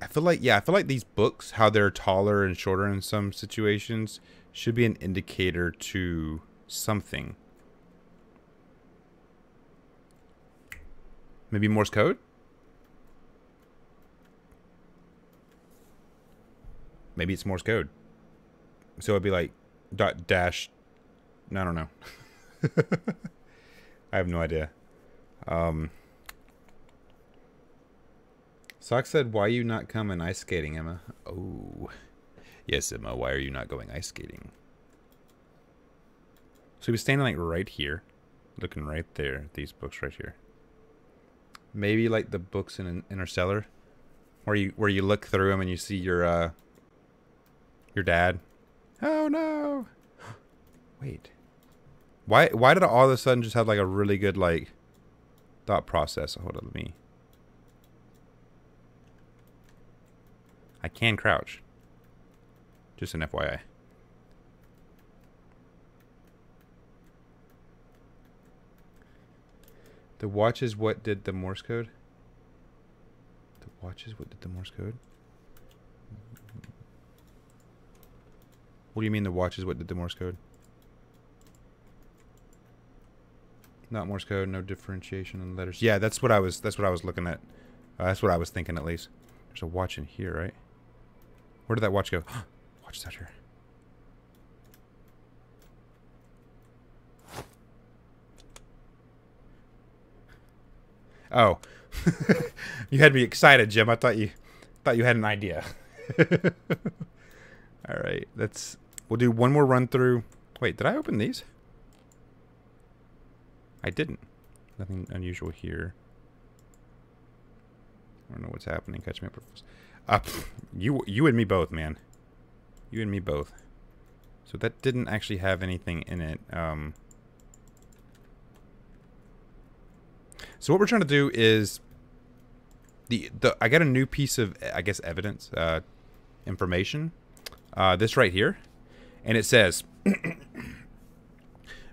I feel like these books, how they're taller and shorter in some situations, should be an indicator to something. Maybe Morse code? Maybe it's Morse code. So it'd be like dot dash. I don't know. I have no idea. Sock said, why are you not coming ice skating, Emma? Oh. Yes, Emma, why are you not going ice skating? So he was standing like right here. Looking right there. These books right here. Maybe like the books in an Interstellar. Where you look through them and you see your dad. Oh no. Wait. Why did I all of a sudden just have like a really good like thought process? Hold on, let me. I can crouch. Just an FYI. The watch is what did the Morse code? The watch is what did the Morse code? What do you mean the watch is what did the Morse code? Not Morse code, no differentiation in letters. Yeah, that's what I was looking at. That's what I was thinking, at least. There's a watch in here, right? Where did that watch go? Watch that here. Oh. You had me excited, Jim. I thought you had an idea. All right. We'll do one more run through. Wait, did I open these? I didn't. Nothing unusual here. I don't know what's happening. Catch me up. You and me both, man. You and me both. So that didn't actually have anything in it. So what we're trying to do is I got a new piece of, I guess, evidence, information. This right here, and it says,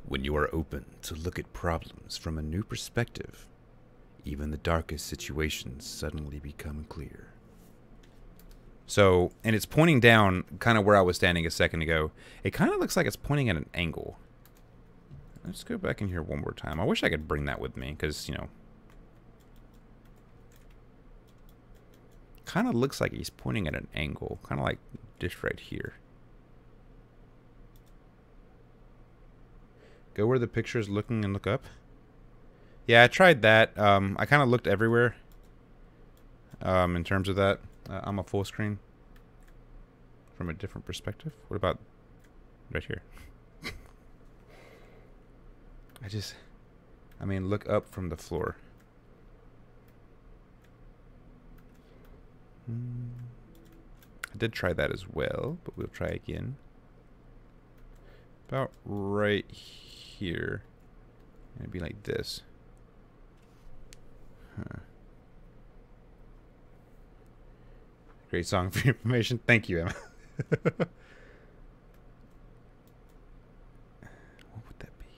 when you are open to look at problems from a new perspective, even the darkest situations suddenly become clear. So, and it's pointing down kind of where I was standing a second ago. It kind of looks like it's pointing at an angle. Let's go back in here one more time. I wish I could bring that with me, because, you know, kind of looks like he's pointing at an angle. Kind of like this right here. Go where the picture is looking and look up. Yeah, I tried that. I kind of looked everywhere in terms of that. I'm a full screen from a different perspective. What about right here? I mean, look up from the floor. I did try that as well, but we'll try again. About right here. It'd be like this. Huh. Great song for your information. Thank you, Emma. What would that be?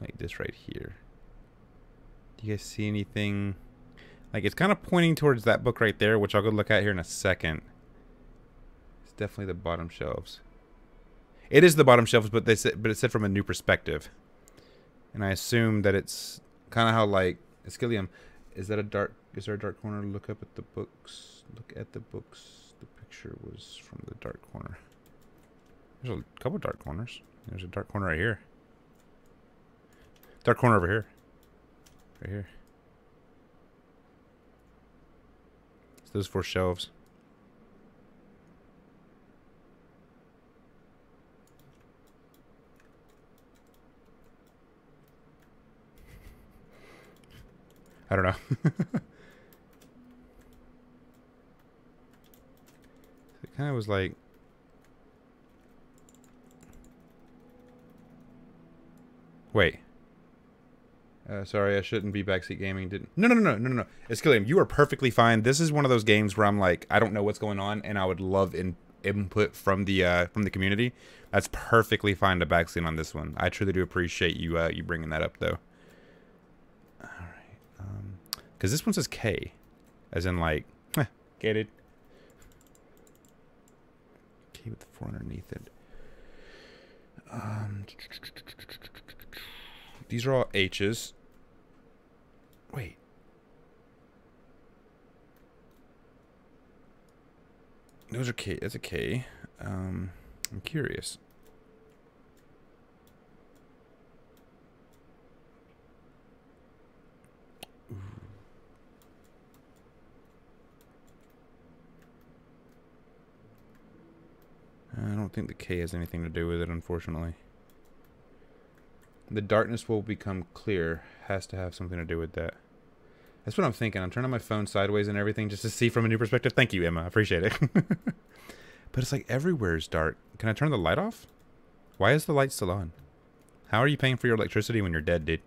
Like this right here. Do you guys see anything? Like, it's kind of pointing towards that book right there, which I'll go look at here in a second. It's definitely the bottom shelves. It is the bottom shelves, but it said from a new perspective. And I assume that it's kind of how, like, Escilium. Is there a dark corner? Look up at the books. Look at the books. The picture was from the dark corner. There's a couple dark corners. There's a dark corner right here. Dark corner over here. Right here. It's those four shelves. I don't know. It kind of was like... Wait. Sorry, I shouldn't be backseat gaming. Didn't. No. Escalium, you are perfectly fine. This is one of those games where I'm like, I don't know what's going on, and I would love input from the community. That's perfectly fine to backseat on this one. I truly do appreciate you you bringing that up, though. All right, because this one says K, as in like, gated. K with the 4 underneath it. These are all H's. Wait. Those are K. That's a K. I'm curious. Ooh. I don't think the K has anything to do with it, unfortunately. The darkness will become clear. Has to have something to do with that. That's what I'm thinking. I'm turning my phone sideways and everything just to see from a new perspective. Thank you, Emma. I appreciate it. But it's like everywhere is dark. Can I turn the light off? Why is the light still on? How are you paying for your electricity when you're dead, dude?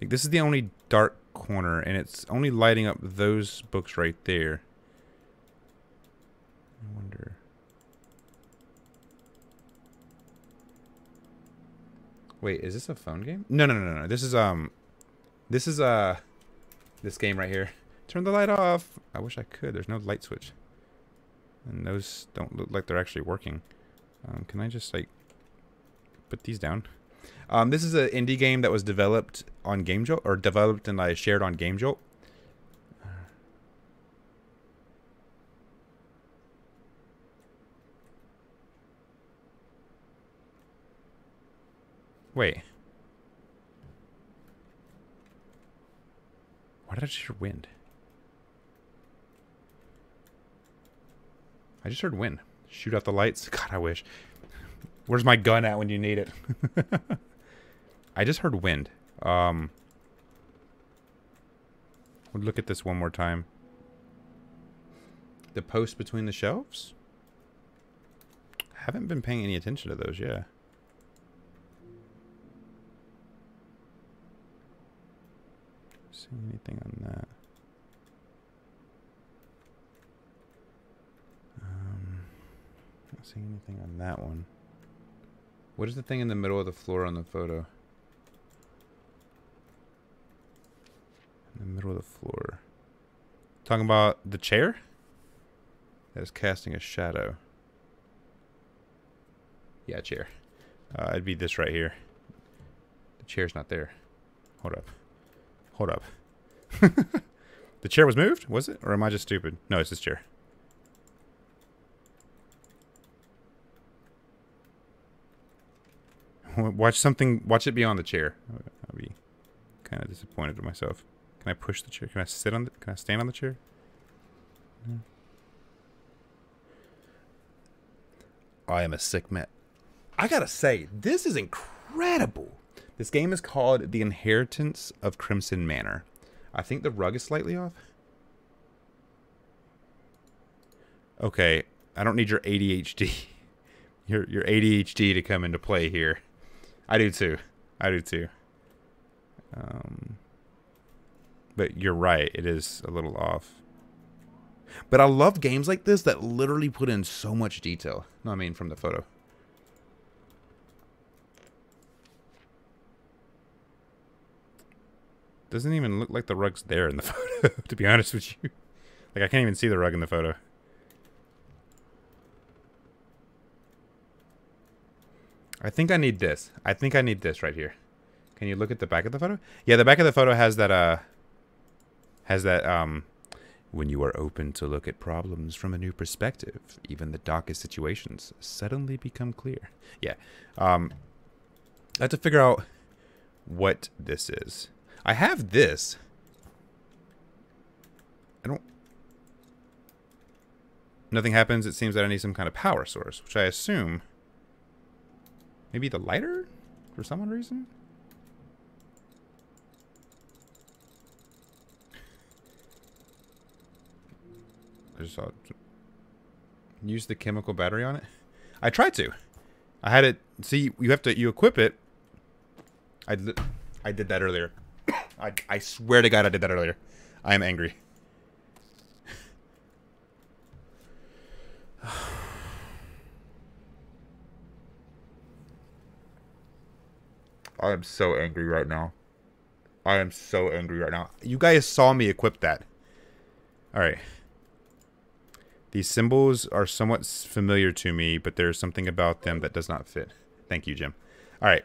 Like, this is the only dark corner, and it's only lighting up those books right there. I wonder. Wait, is this a phone game? No. This game right here. Turn the light off. I wish I could. There's no light switch. And those don't look like they're actually working. Can I just, like, put these down? This is an indie game that was developed on GameJolt, or developed and I shared on GameJolt. Wait. Why did I just hear wind? I just heard wind. Shoot out the lights. God, I wish. Where's my gun at when you need it? I just heard wind. We'll look at this one more time. The posts between the shelves? I haven't been paying any attention to those, yeah. Anything on that? Not seeing anything on that one. What is the thing in the middle of the floor on the photo? In the middle of the floor. Talking about the chair? That is casting a shadow. Yeah, chair. It'd be this right here. The chair's not there. Hold up. The chair was moved, was it? Or am I just stupid? No, it's this chair. Watch it be on the chair. I'll be kind of disappointed in myself. Can I push the chair? Can I sit on the, can I stand on the chair? No. I am a sick man. I gotta say, this is incredible. This game is called The Inheritance of Crimson Manor. I think the rug is slightly off. Okay, I don't need your ADHD. Your ADHD to come into play here. I do too. But you're right, it is a little off. But I love games like this that literally put in so much detail. No, I mean from the photo. Doesn't even look like the rug's there in the photo, to be honest with you. Like, I can't even see the rug in the photo. I think I need this. I think I need this right here. Can you look at the back of the photo? Yeah, the back of the photo has that, when you are open to look at problems from a new perspective, even the darkest situations suddenly become clear. Yeah. I have to figure out what this is. I have this. Nothing happens. It seems that I need some kind of power source, which I assume. Maybe the lighter? For some reason? I just saw. Use the chemical battery on it? I tried to. I had it. See, you have to. You equip it. I did that earlier. I swear to God I did that earlier. I am angry. I am so angry right now. I am so angry right now. You guys saw me equip that. Alright. These symbols are somewhat familiar to me, but there's something about them that does not fit. Thank you, Jim. Alright.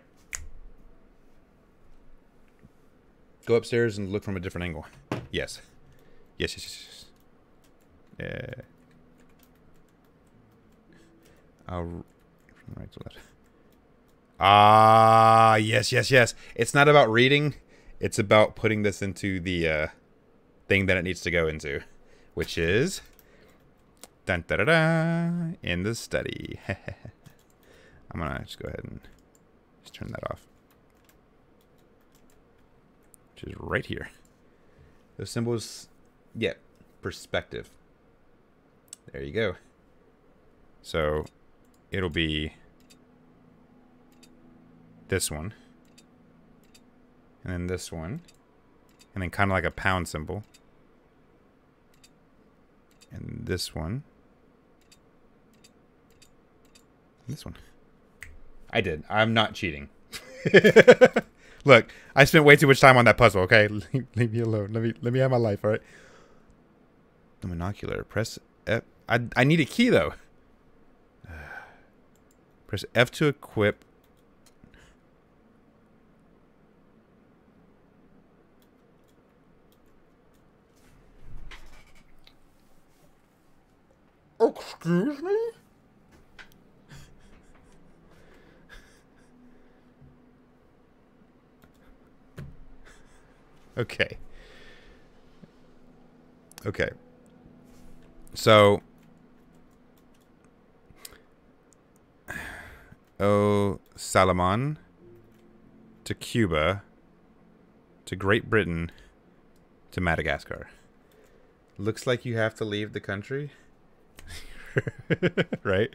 Go upstairs and look from a different angle. Yes. Yes. Yeah. From right to left. Ah, yes. It's not about reading. It's about putting this into the thing that it needs to go into, which is dun-da-da-da, in the study. I'm going to just go ahead and just turn that off. Is right here. Those symbols, yeah, perspective. There you go. So it'll be this one, and then this one, and then kind of like a pound symbol, and this one, and this one. I did. I'm not cheating. Look, I spent way too much time on that puzzle, okay? Leave me alone. Let me have my life, all right? The monocular. Press F. I need a key, though. Press F to equip. Excuse me? Okay. Okay. So. Oh, Salomon. To Cuba. To Great Britain. To Madagascar. Looks like you have to leave the country. Right?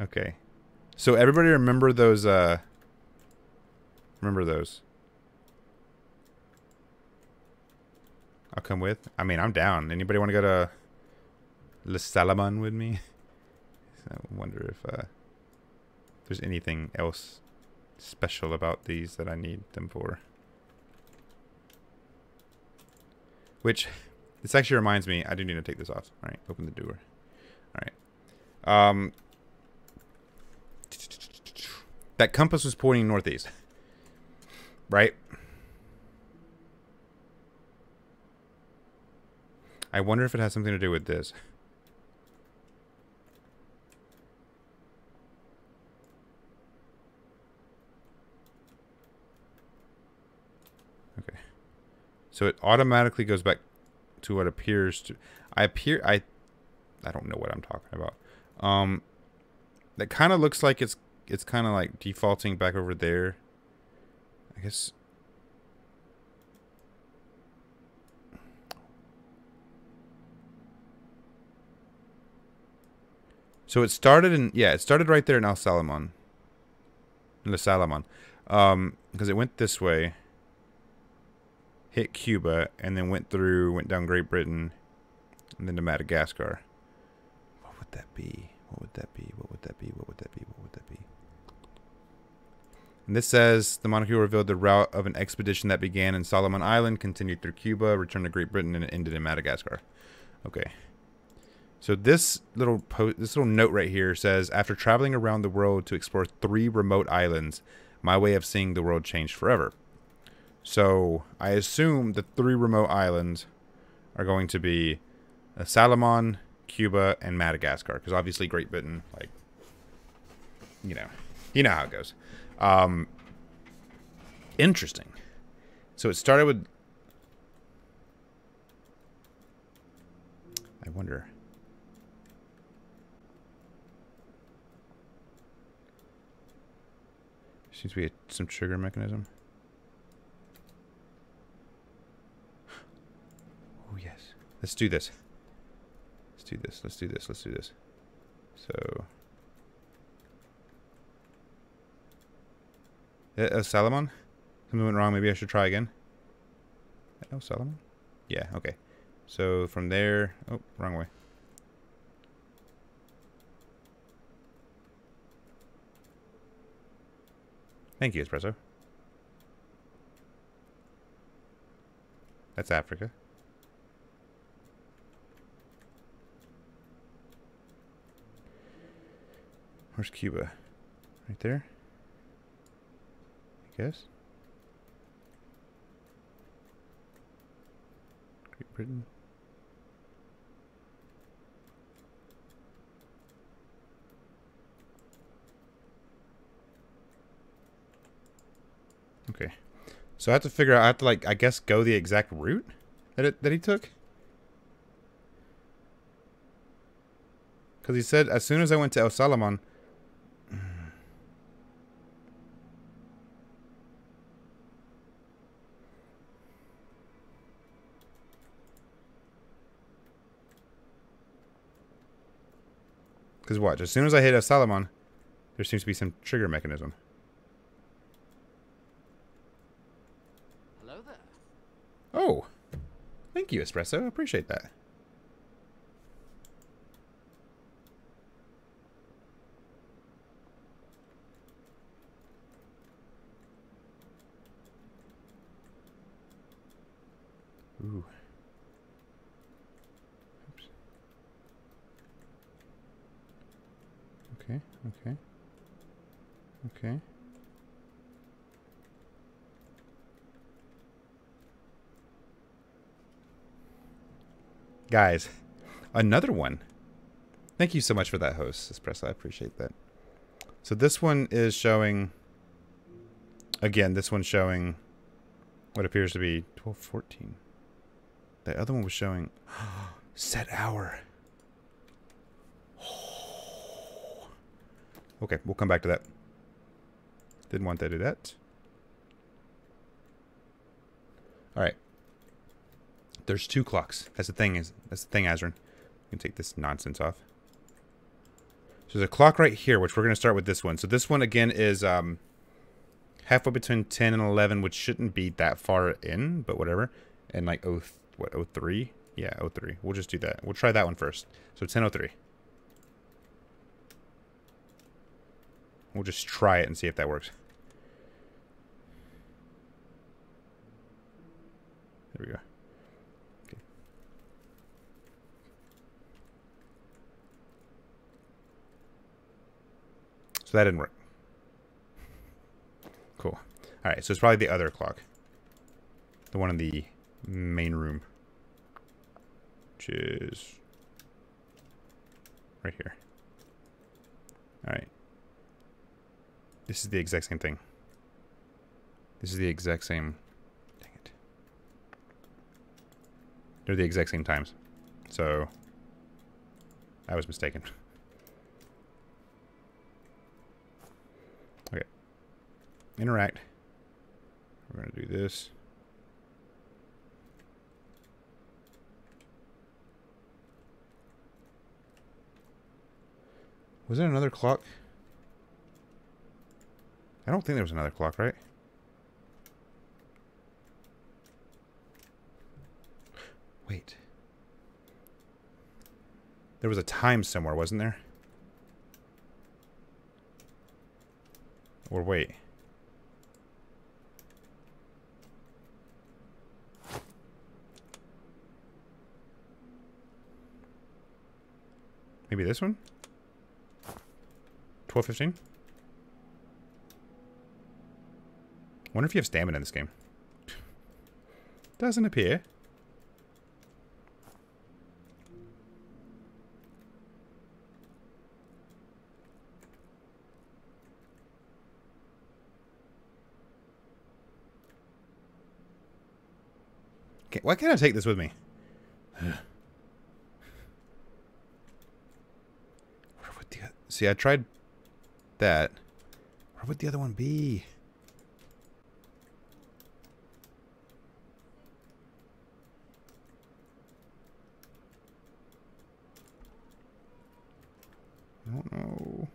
Okay. So everybody remember those, remember those. I'll come with. I mean, I'm down. Anybody want to go to Le Salamon with me? I wonder if there's anything else special about these that I need them for. Which, this actually reminds me. I do need to take this off. All right, open the door. All right. That compass was pointing northeast. Right? I wonder if it has something to do with this. Okay. So it automatically goes back to what appears to... I don't know what I'm talking about. That kind of looks like it's kind of like defaulting back over there. I guess... So it started in, yeah, it started right there in El Salomon. Le Salomon. Because it went this way, hit Cuba, and then went through, went down Great Britain, and then to Madagascar. What would that be? What would that be? What would that be? What would that be? What would that be? And this says, the monarchy revealed the route of an expedition that began in Solomon Island, continued through Cuba, returned to Great Britain, and it ended in Madagascar. Okay. So this little note right here says, after traveling around the world to explore 3 remote islands, my way of seeing the world changed forever. So I assume the 3 remote islands are going to be Salomon, Cuba, and Madagascar, because obviously Great Britain, like, you know how it goes. Interesting. So it started with. I wonder. Seems to be some trigger mechanism. Oh, yes. Let's do this. Let's do this. Let's do this. Let's do this. So. Salomon? Something went wrong. Maybe I should try again. Oh, Salomon? Yeah, okay. So from there. Oh, wrong way. Thank you, Espresso. That's Africa. Where's Cuba? Right there? I guess. Great Britain. Okay, so I have to figure out. I have to, like, I guess, go the exact route that he took, because he said as soon as I went to El Salomon. Because watch, as soon as I hit El Salomon, there seems to be some trigger mechanism. Oh, thank you, Espresso. I appreciate that. Ooh. Oops. Okay, okay. Okay. Guys, another one. Thank you so much for that host, Espresso. I appreciate that. So this one is showing... Again, this one's showing what appears to be 12:14. The other one was showing... set hour. Okay, we'll come back to that. Didn't want to do that. Alright. There's two clocks. That's the thing, Azorin. I'm gonna take this nonsense off. So there's a clock right here, which we're gonna start with this one. So this one again is halfway between 10 and 11, which shouldn't be that far in, but whatever. And like oh three? Yeah, 03. We'll just do that. We'll try that one first. So 10:03. We'll just try it and see if that works. There we go. That didn't work. Cool. Alright, so it's probably the other clock. The one in the main room. Which is... right here. Alright. This is the exact same thing. This is the exact same... Dang it. They're the exact same times. So... I was mistaken. Interact. We're going to do this. Was there another clock? I don't think there was another clock, right? Wait. There was a time somewhere, wasn't there? Or wait. Maybe this one? 12:15? Wonder if you have stamina in this game. Doesn't appear. Okay, why can't I take this with me? See, I tried that. Where would the other one be? I don't know.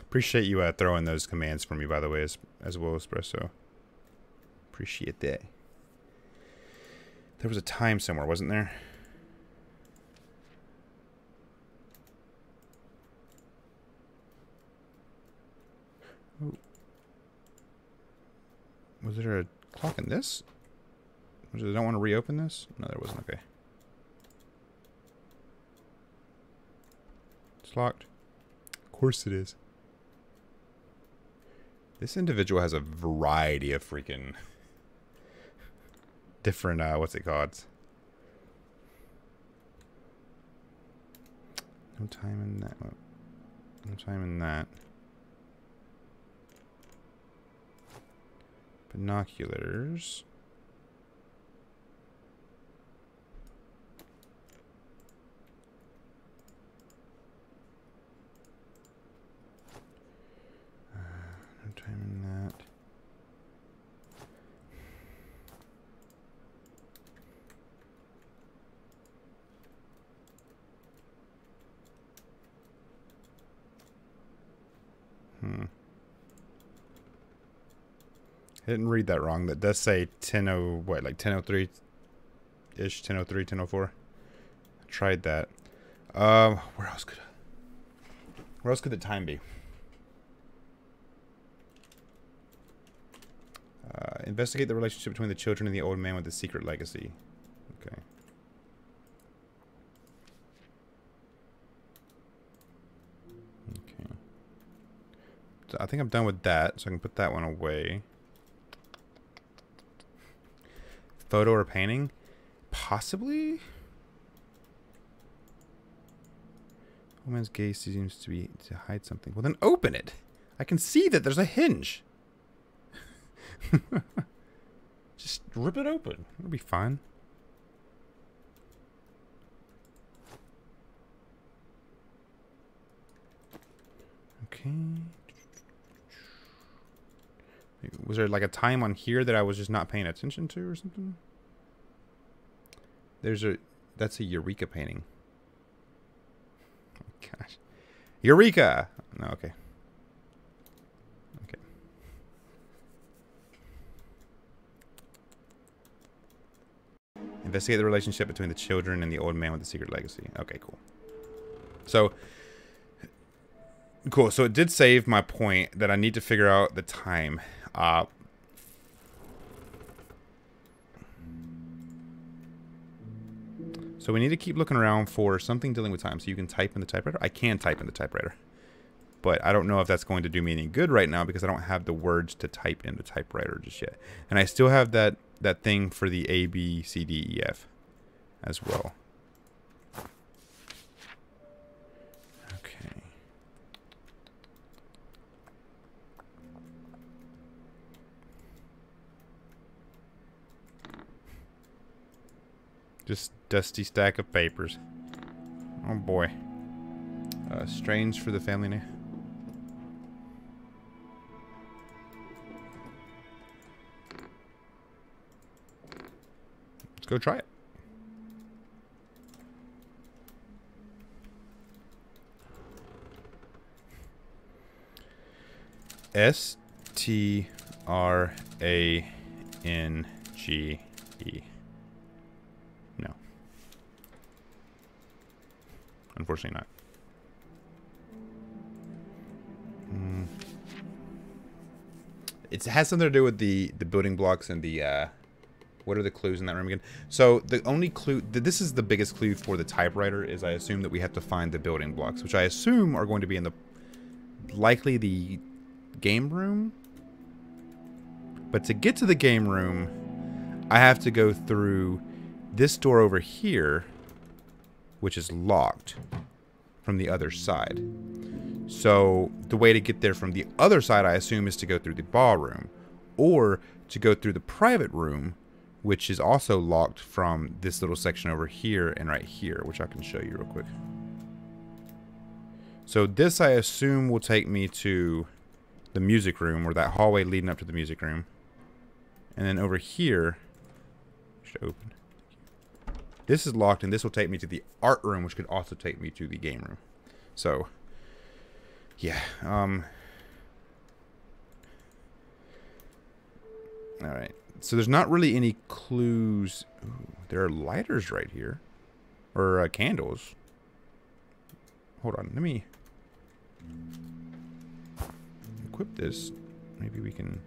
Appreciate you throwing those commands for me, by the way, as well, Espresso. Appreciate that. There was a time somewhere, wasn't there? Was there a clock in this? I don't want to reopen this? No, there wasn't. Okay. It's locked. Of course it is. This individual has a variety of freaking... different, what's it called? No time in that. No time in that. Binoculars. No time in that. I didn't read that wrong. That does say 10:00, what, like 10:03-ish, 10:03, 10:04. I tried that. Where else could the time be? Investigate the relationship between the children and the old man with the secret legacy. Okay. Okay. So I think I'm done with that, so I can put that one away. Photo or painting? Possibly? Old man's gaze seems to be to hide something. Well, then open it! I can see that there's a hinge! Just rip it open. It'll be fine. Okay. Was there like a time on here that I was just not paying attention to or something? There's a... That's a Eureka painting. Oh, gosh. Eureka! No, okay. Okay. Investigate the relationship between the children and the old man with the secret legacy. Okay, cool. So... Cool, so it did save my point that I need to figure out the time. So we need to keep looking around for something dealing with time. So you can type in the typewriter. I can type in the typewriter. But I don't know if that's going to do me any good right now because I don't have the words to type in the typewriter just yet. And I still have that thing for the A, B, C, D, E, F as well. Just dusty stack of papers. Oh boy. Strange for the family name. Let's go try it. S-T-R-A-N-G-E. No. Unfortunately not. It has something to do with the building blocks and the... what are the clues in that room again? So, the only clue... This is the biggest clue for the typewriter, is I assume that we have to find the building blocks, which I assume are going to be in the... Likely the game room? But to get to the game room, I have to go through... This door over here, which is locked from the other side. So the way to get there from the other side, I assume, is to go through the ballroom or to go through the private room, which is also locked from this little section over here and right here, which I can show you real quick. So this, I assume, will take me to the music room or that hallway leading up to the music room. And then over here, should open. This is locked, and this will take me to the art room, which could also take me to the game room. So, yeah. All right. So there's not really any clues. Ooh, there are lighters right here, or candles. Hold on. Let me equip this. Maybe we can.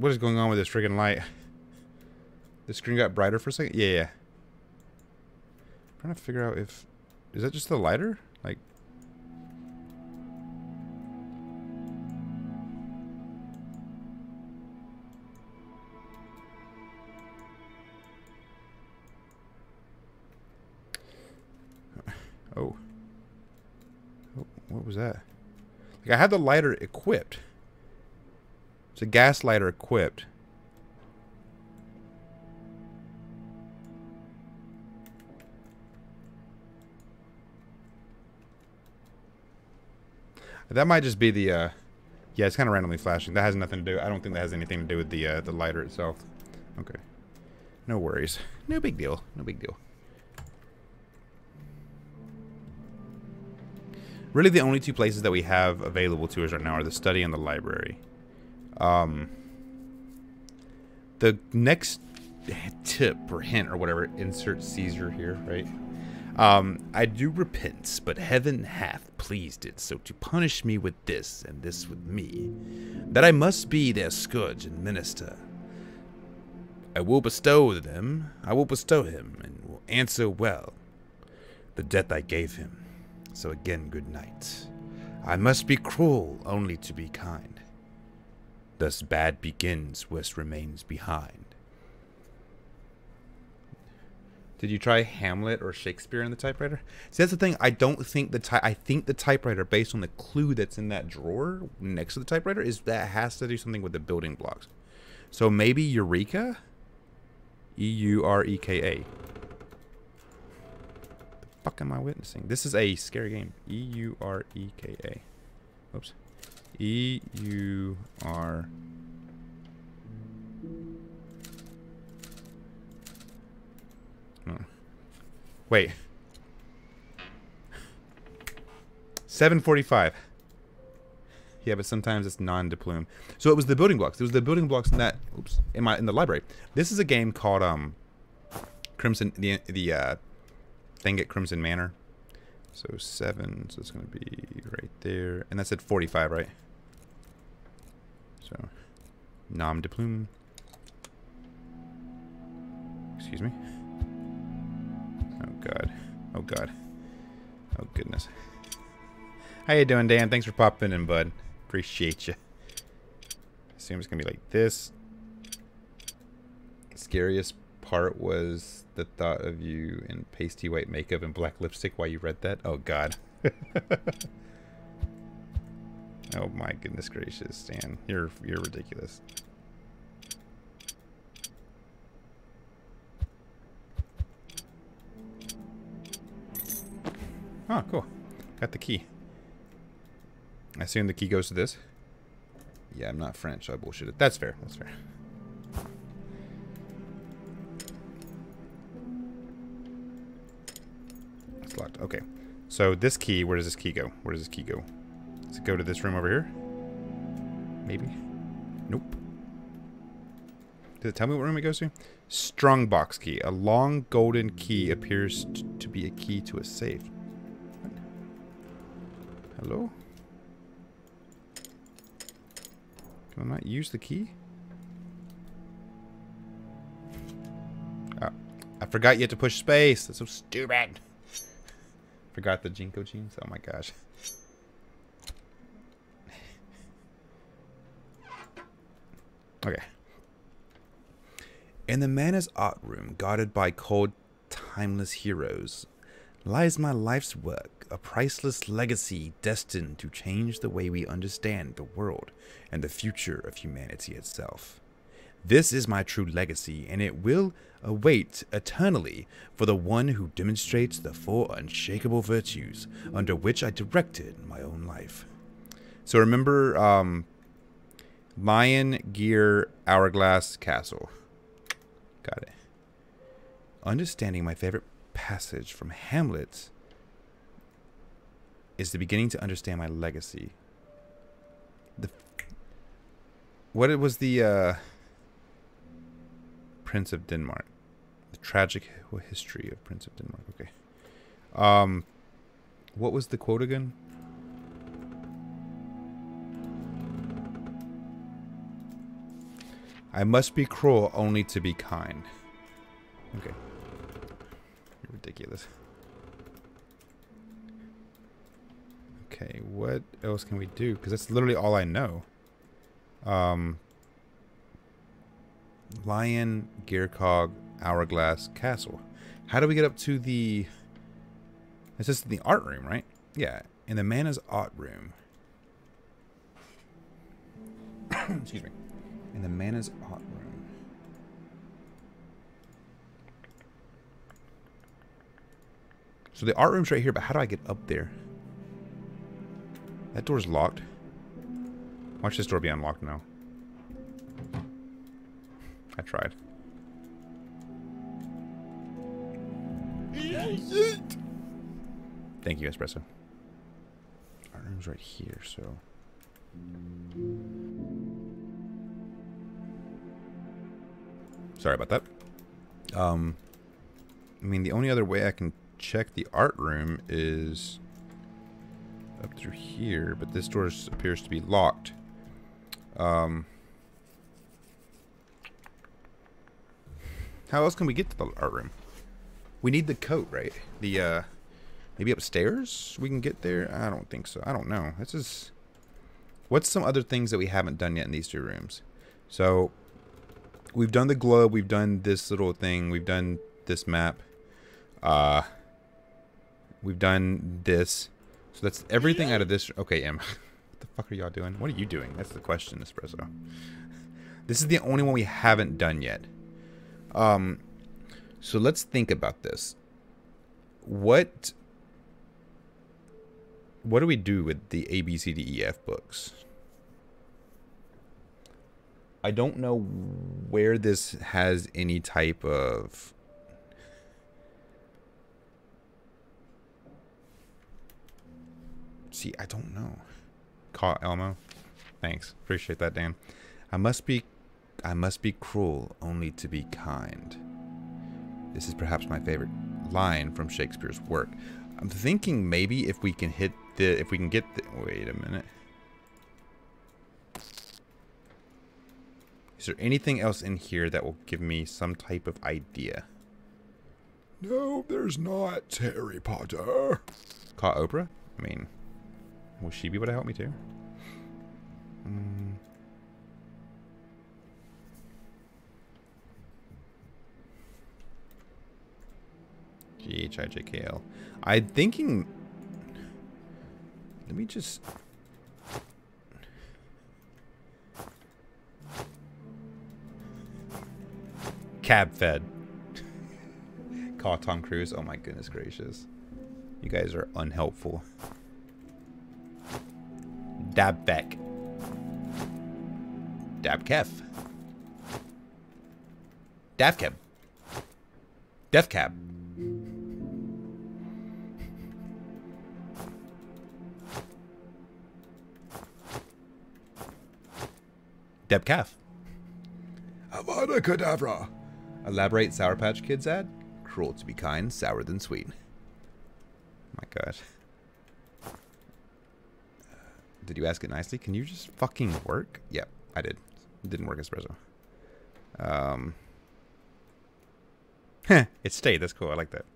What is going on with this friggin' light? The screen got brighter for a second? Yeah, yeah. I'm trying to figure out if... Is that just the lighter? Like... Oh. Oh, what was that? Like, I had the lighter equipped. It's a gas lighter equipped. That might just be the, yeah, it's kind of randomly flashing. That has nothing to do, I don't think that has anything to do with the lighter itself. Okay. No worries. No big deal. No big deal. Really, the only two places that we have available to us right now are the study and the library. The next tip or hint or whatever, insert Caesar here, right? I do repent, but heaven hath pleased it so to punish me with this, and this with me, that I must be their scourge and minister. I will bestow him, and will answer well the death I gave him. So again, good night. I must be cruel only to be kind. Thus bad begins, worse remains behind. Did you try Hamlet or Shakespeare in the typewriter? See, that's the thing. I don't think I think the typewriter, based on the clue that's in that drawer next to the typewriter, is that has to do something with the building blocks. So maybe Eureka? E-U-R-E-K-A. The fuck am I witnessing? This is a scary game. E-U-R-E-K-A. Oops. E-U-R... Wait. 7:45. Yeah, but sometimes it's non-deplume. So it was the building blocks. It was the building blocks in that. Oops. In the library. This is a game called Crimson. The thing at Crimson Manor. So 7. So it's gonna be right there. And that's at 45, right? So non-deplume. Excuse me. God. Oh, God. Oh, goodness. How you doing, Dan? Thanks for popping in, bud. Appreciate you. I assume it's going to be like this. The scariest part was the thought of you in pasty white makeup and black lipstick while you read that. Oh, God. Oh, my goodness gracious, Dan. You're ridiculous. Oh, cool. Got the key. I assume the key goes to this. Yeah, I'm not French, so I bullshit it. That's fair. That's fair. It's locked. Okay. So this key, where does this key go? Where does this key go? Does it go to this room over here? Maybe. Nope. Does it tell me what room it goes to? Strongbox key. A long golden key appears to be a key to a safe. Hello? Can I not use the key? Oh, I forgot you had to push space. That's so stupid. Forgot the Jinko jeans. Oh my gosh. Okay. In the manor's art room, guarded by cold, timeless heroes, lies my life's work, a priceless legacy destined to change the way we understand the world and the future of humanity itself. This is my true legacy, and it will await eternally for the one who demonstrates the four unshakable virtues under which I directed my own life. So remember, lion, gear, hourglass, castle. Got it. Understanding my favorite passage from Hamlet is the beginning to understand my legacy. What it was the Prince of Denmark, the tragic history of Prince of Denmark. Okay, what was the quote again? I must be cruel only to be kind. Okay. Ridiculous. Okay, what else can we do? Because that's literally all I know. Lion, gear cog, hourglass, castle. How do we get up to the... It's just in the art room, right? Yeah, in the manor's art room. Excuse me. In the manor's art room. So the art room's right here, but how do I get up there? That door's locked. Watch this door be unlocked now. I tried. Thank you, Espresso. games right here, so... Sorry about that. I mean, the only other way I can check the art room is up through here, but this door appears to be locked. How else can we get to the art room? We need the coat, right? The, maybe upstairs we can get there? I don't think so. I don't know. This is... What's some other things that we haven't done yet in these two rooms? So, we've done the globe. We've done this little thing. We've done this map. We've done this. So that's everything out of this. Okay, Em. What the fuck are y'all doing? What are you doing? That's the question, Espresso. This is the only one we haven't done yet. So let's think about this. What do we do with the ABCDEF books? I don't know where this has any type of... See, I don't know. Caught Elmo. Thanks. Appreciate that, Dan. I must be cruel only to be kind. This is perhaps my favorite line from Shakespeare's work. I'm thinking maybe if we can hit... If we can get the... Wait a minute. Is there anything else in here that will give me some type of idea? No, there's not, Harry Potter. Caught Oprah? I mean, will she be able to help me too? G-H-I-J-K-L. I'm thinking... Let me just... Cab fed. Call Tom Cruise. Oh my goodness gracious. You guys are unhelpful. Dab back. Dab kef. Dab cab. Def cab. Deb Calf. Avada Kedavra. Elaborate Sour Patch Kids ad. Cruel to be kind, sourer than sweet. Oh my gosh. Did you ask it nicely? Can you just fucking work? Yep, yeah, I did. It didn't work, Espresso. It stayed. That's cool. I like that.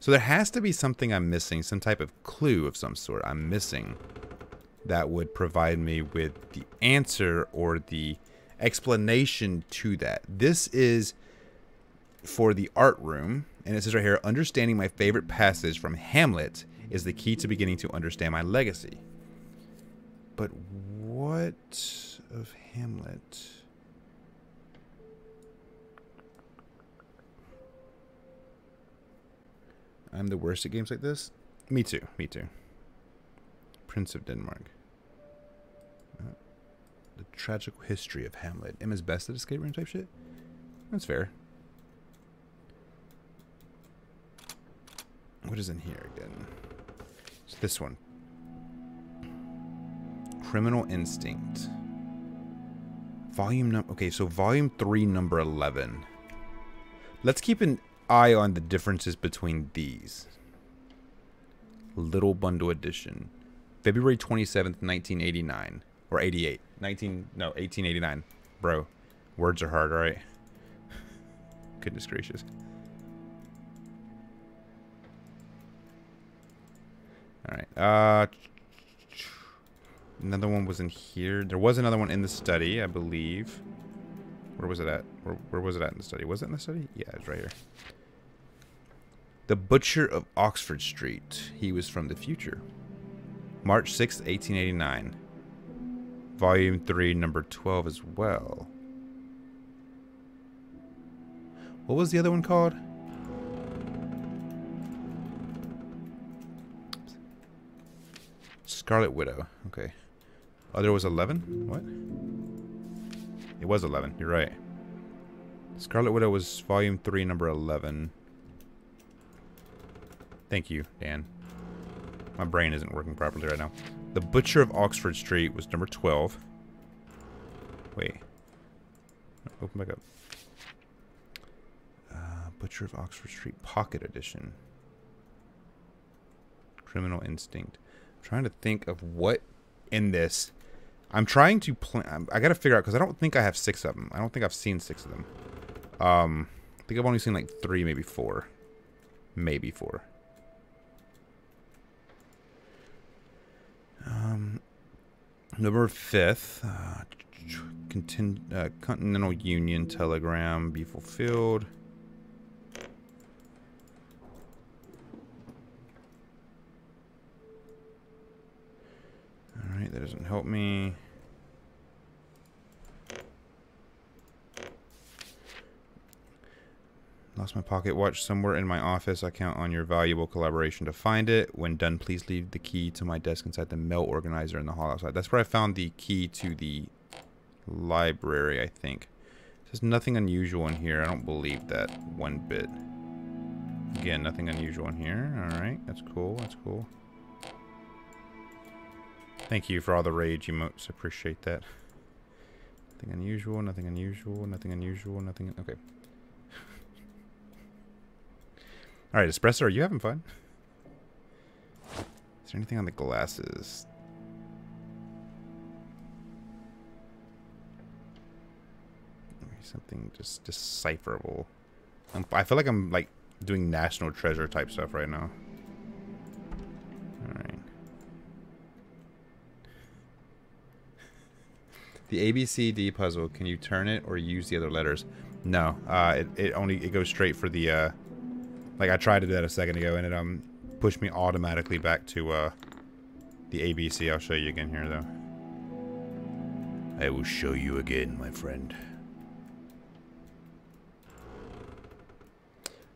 So there has to be something I'm missing. Some type of clue of some sort I'm missing. That would provide me with the answer or the explanation to that. This is for the art room, and it says right here, understanding my favorite passage from Hamlet is the key to beginning to understand my legacy. But what of Hamlet? I'm the worst at games like this? Me too, me too. Prince of Denmark. The tragic history of Hamlet. Emma's best at escape room type shit? That's fair. What is in here again? It's this one. Criminal Instinct. Volume number... Okay, so volume 3, number 11. Let's keep an eye on the differences between these. Little Bundle Edition. February 27th, 1989. Or 88. 1889. Bro, words are hard, alright? Goodness gracious. Alright. Another one was in here. There was another one in the study, I believe. Where was it at? Where was it at in the study? Was it in the study? Yeah, it's right here. The Butcher of Oxford Street. He was from the future. March 6th, 1889. Volume 3, number 12 as well. What was the other one called? Scarlet Widow. Okay. Oh, there was 11? What? It was 11. You're right. Scarlet Widow was volume 3, number 11. Thank you, Dan. My brain isn't working properly right now. The Butcher of Oxford Street was number 12. Wait. Open back up. Butcher of Oxford Street Pocket Edition. Criminal Instinct. I'm trying to think of what in this. I'm trying to plan. I got to figure out, because I don't think I have 6 of them. I don't think I've seen 6 of them. I think I've only seen like 3, maybe 4. Maybe 4. Number 5th. Continental Union Telegram. Be Fulfilled. Alright, that doesn't help me. Lost my pocket watch somewhere in my office. I count on your valuable collaboration to find it. When done, please leave the key to my desk inside the mail organizer in the hall outside. That's where I found the key to the library, I think. There's nothing unusual in here. I don't believe that one bit. Again, nothing unusual in here. Alright, that's cool. That's cool. Thank you for all the rage emotes. Appreciate that. Nothing unusual, nothing unusual, nothing unusual, nothing... Okay. Alright, Espresso, are you having fun? Is there anything on the glasses? Something just decipherable. I feel like I'm, like, doing National Treasure type stuff right now. Alright. The ABCD puzzle, can you turn it or use the other letters? No, it goes straight for the, like, I tried to do that a second ago, and it pushed me automatically back to the ABC. I'll show you again here, though. I will show you again, my friend.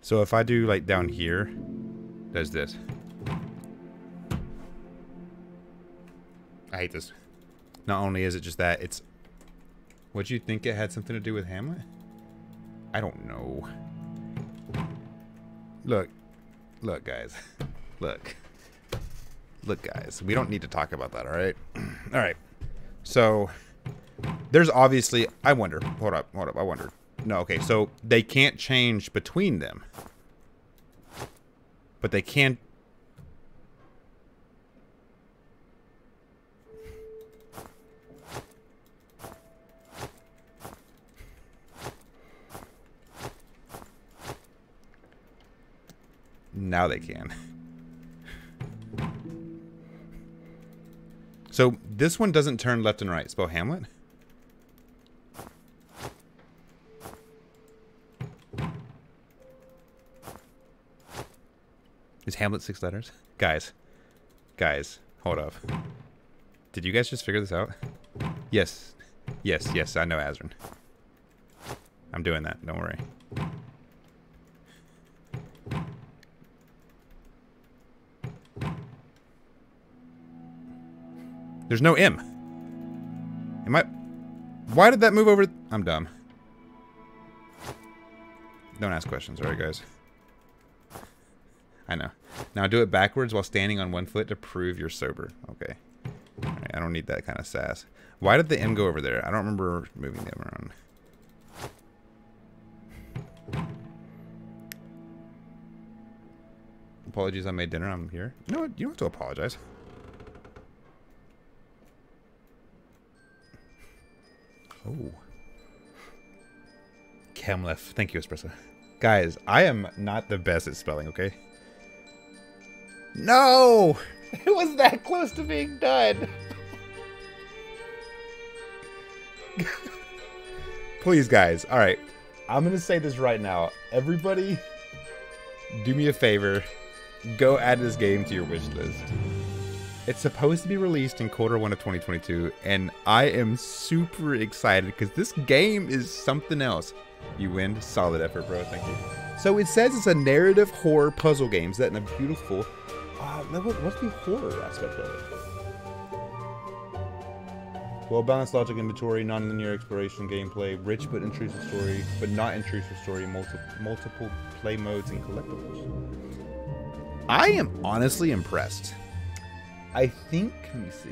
So if I do, like, down here, does this. I hate this. Not only is it just that, it's... Would you think it had something to do with Hamlet? I don't know. Look, guys. Look, guys. We don't need to talk about that, all right? All right. So, there's obviously... I wonder. Hold up. I wonder. No, okay. So, they can't change between them. But they can... Now they can. So this one doesn't turn left and right. Spell Hamlet. Is Hamlet 6 letters? Guys, hold up. Did you guys just figure this out? Yes, I know Azorin. I'm doing that, don't worry. There's no M. Am I... Why did that move over... I'm dumb. Don't ask questions, alright guys? I know. Now do it backwards while standing on one foot to prove you're sober. Okay. Right, I don't need that kind of sass. Why did the M go over there? I don't remember moving them around. Apologies, I made dinner. I'm here. No, you don't have to apologize. Oh. Camlef. Thank you, Espresso. Guys, I am not the best at spelling, okay? No! It was that close to being done. Please, guys. All right. I'm going to say this right now. Everybody, do me a favor. Go add this game to your wish list. It's supposed to be released in Q1 of 2022, and I am super excited because this game is something else. You win. Solid effort, bro. Thank you. So it says it's a narrative horror puzzle game. Is that in a beautiful... what's the horror aspect of it? Well-balanced logic inventory, non-linear exploration gameplay, rich but intrusive story, but not intrusive story, multiple play modes and collectibles. I am honestly impressed. I think, let me see.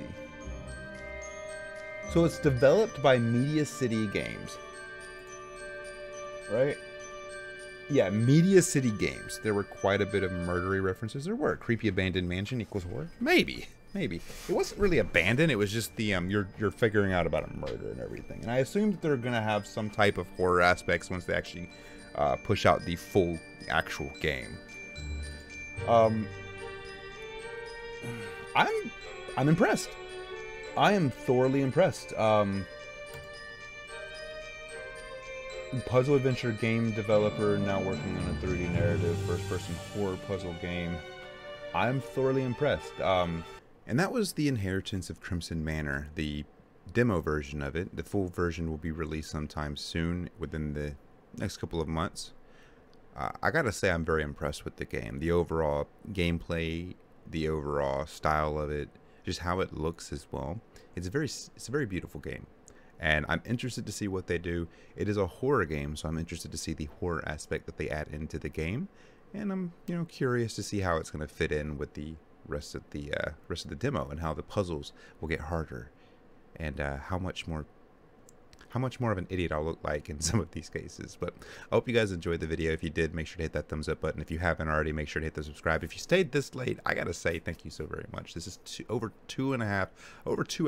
So it's developed by Media City Games, right? Yeah, Media City Games. There were quite a bit of murdery references. There were. Creepy abandoned mansion equals horror? Maybe. Maybe. It wasn't really abandoned. It was just the, you're figuring out about a murder and everything. And I assume that they're going to have some type of horror aspects once they actually push out the full actual game. I'm impressed. I am thoroughly impressed. Puzzle adventure game developer now working on a 3D narrative first-person horror puzzle game. I'm thoroughly impressed. And that was The Inheritance of Crimson Manor, the demo version of it. The full version will be released sometime soon, within the next couple of months. I gotta say, I'm very impressed with the game. The overall gameplay, the overall style of it, just how it looks as well. It's a very beautiful game. And I'm interested to see what they do. It is a horror game, so I'm interested to see the horror aspect that they add into the game, and I'm, curious to see how it's going to fit in with the rest of the demo, and how the puzzles will get harder, and how much more of an idiot I'll look like in some of these cases. But I hope you guys enjoyed the video. If you did, make sure to hit that thumbs up button. If you haven't already, make sure to hit the subscribe. If you stayed this late, I gotta say thank you so very much. This is over 2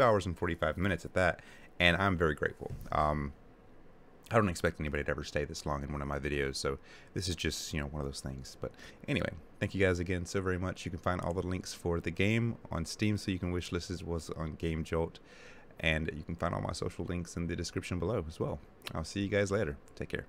hours and 45 minutes at that. And I'm very grateful. I don't expect anybody to ever stay this long in one of my videos, so this is just, one of those things. But anyway, thank you guys again so very much. You can find all the links for the game on Steam, so you can wishlist as well as on GameJolt. And you can find all my social links in the description below as well. I'll see you guys later. Take care.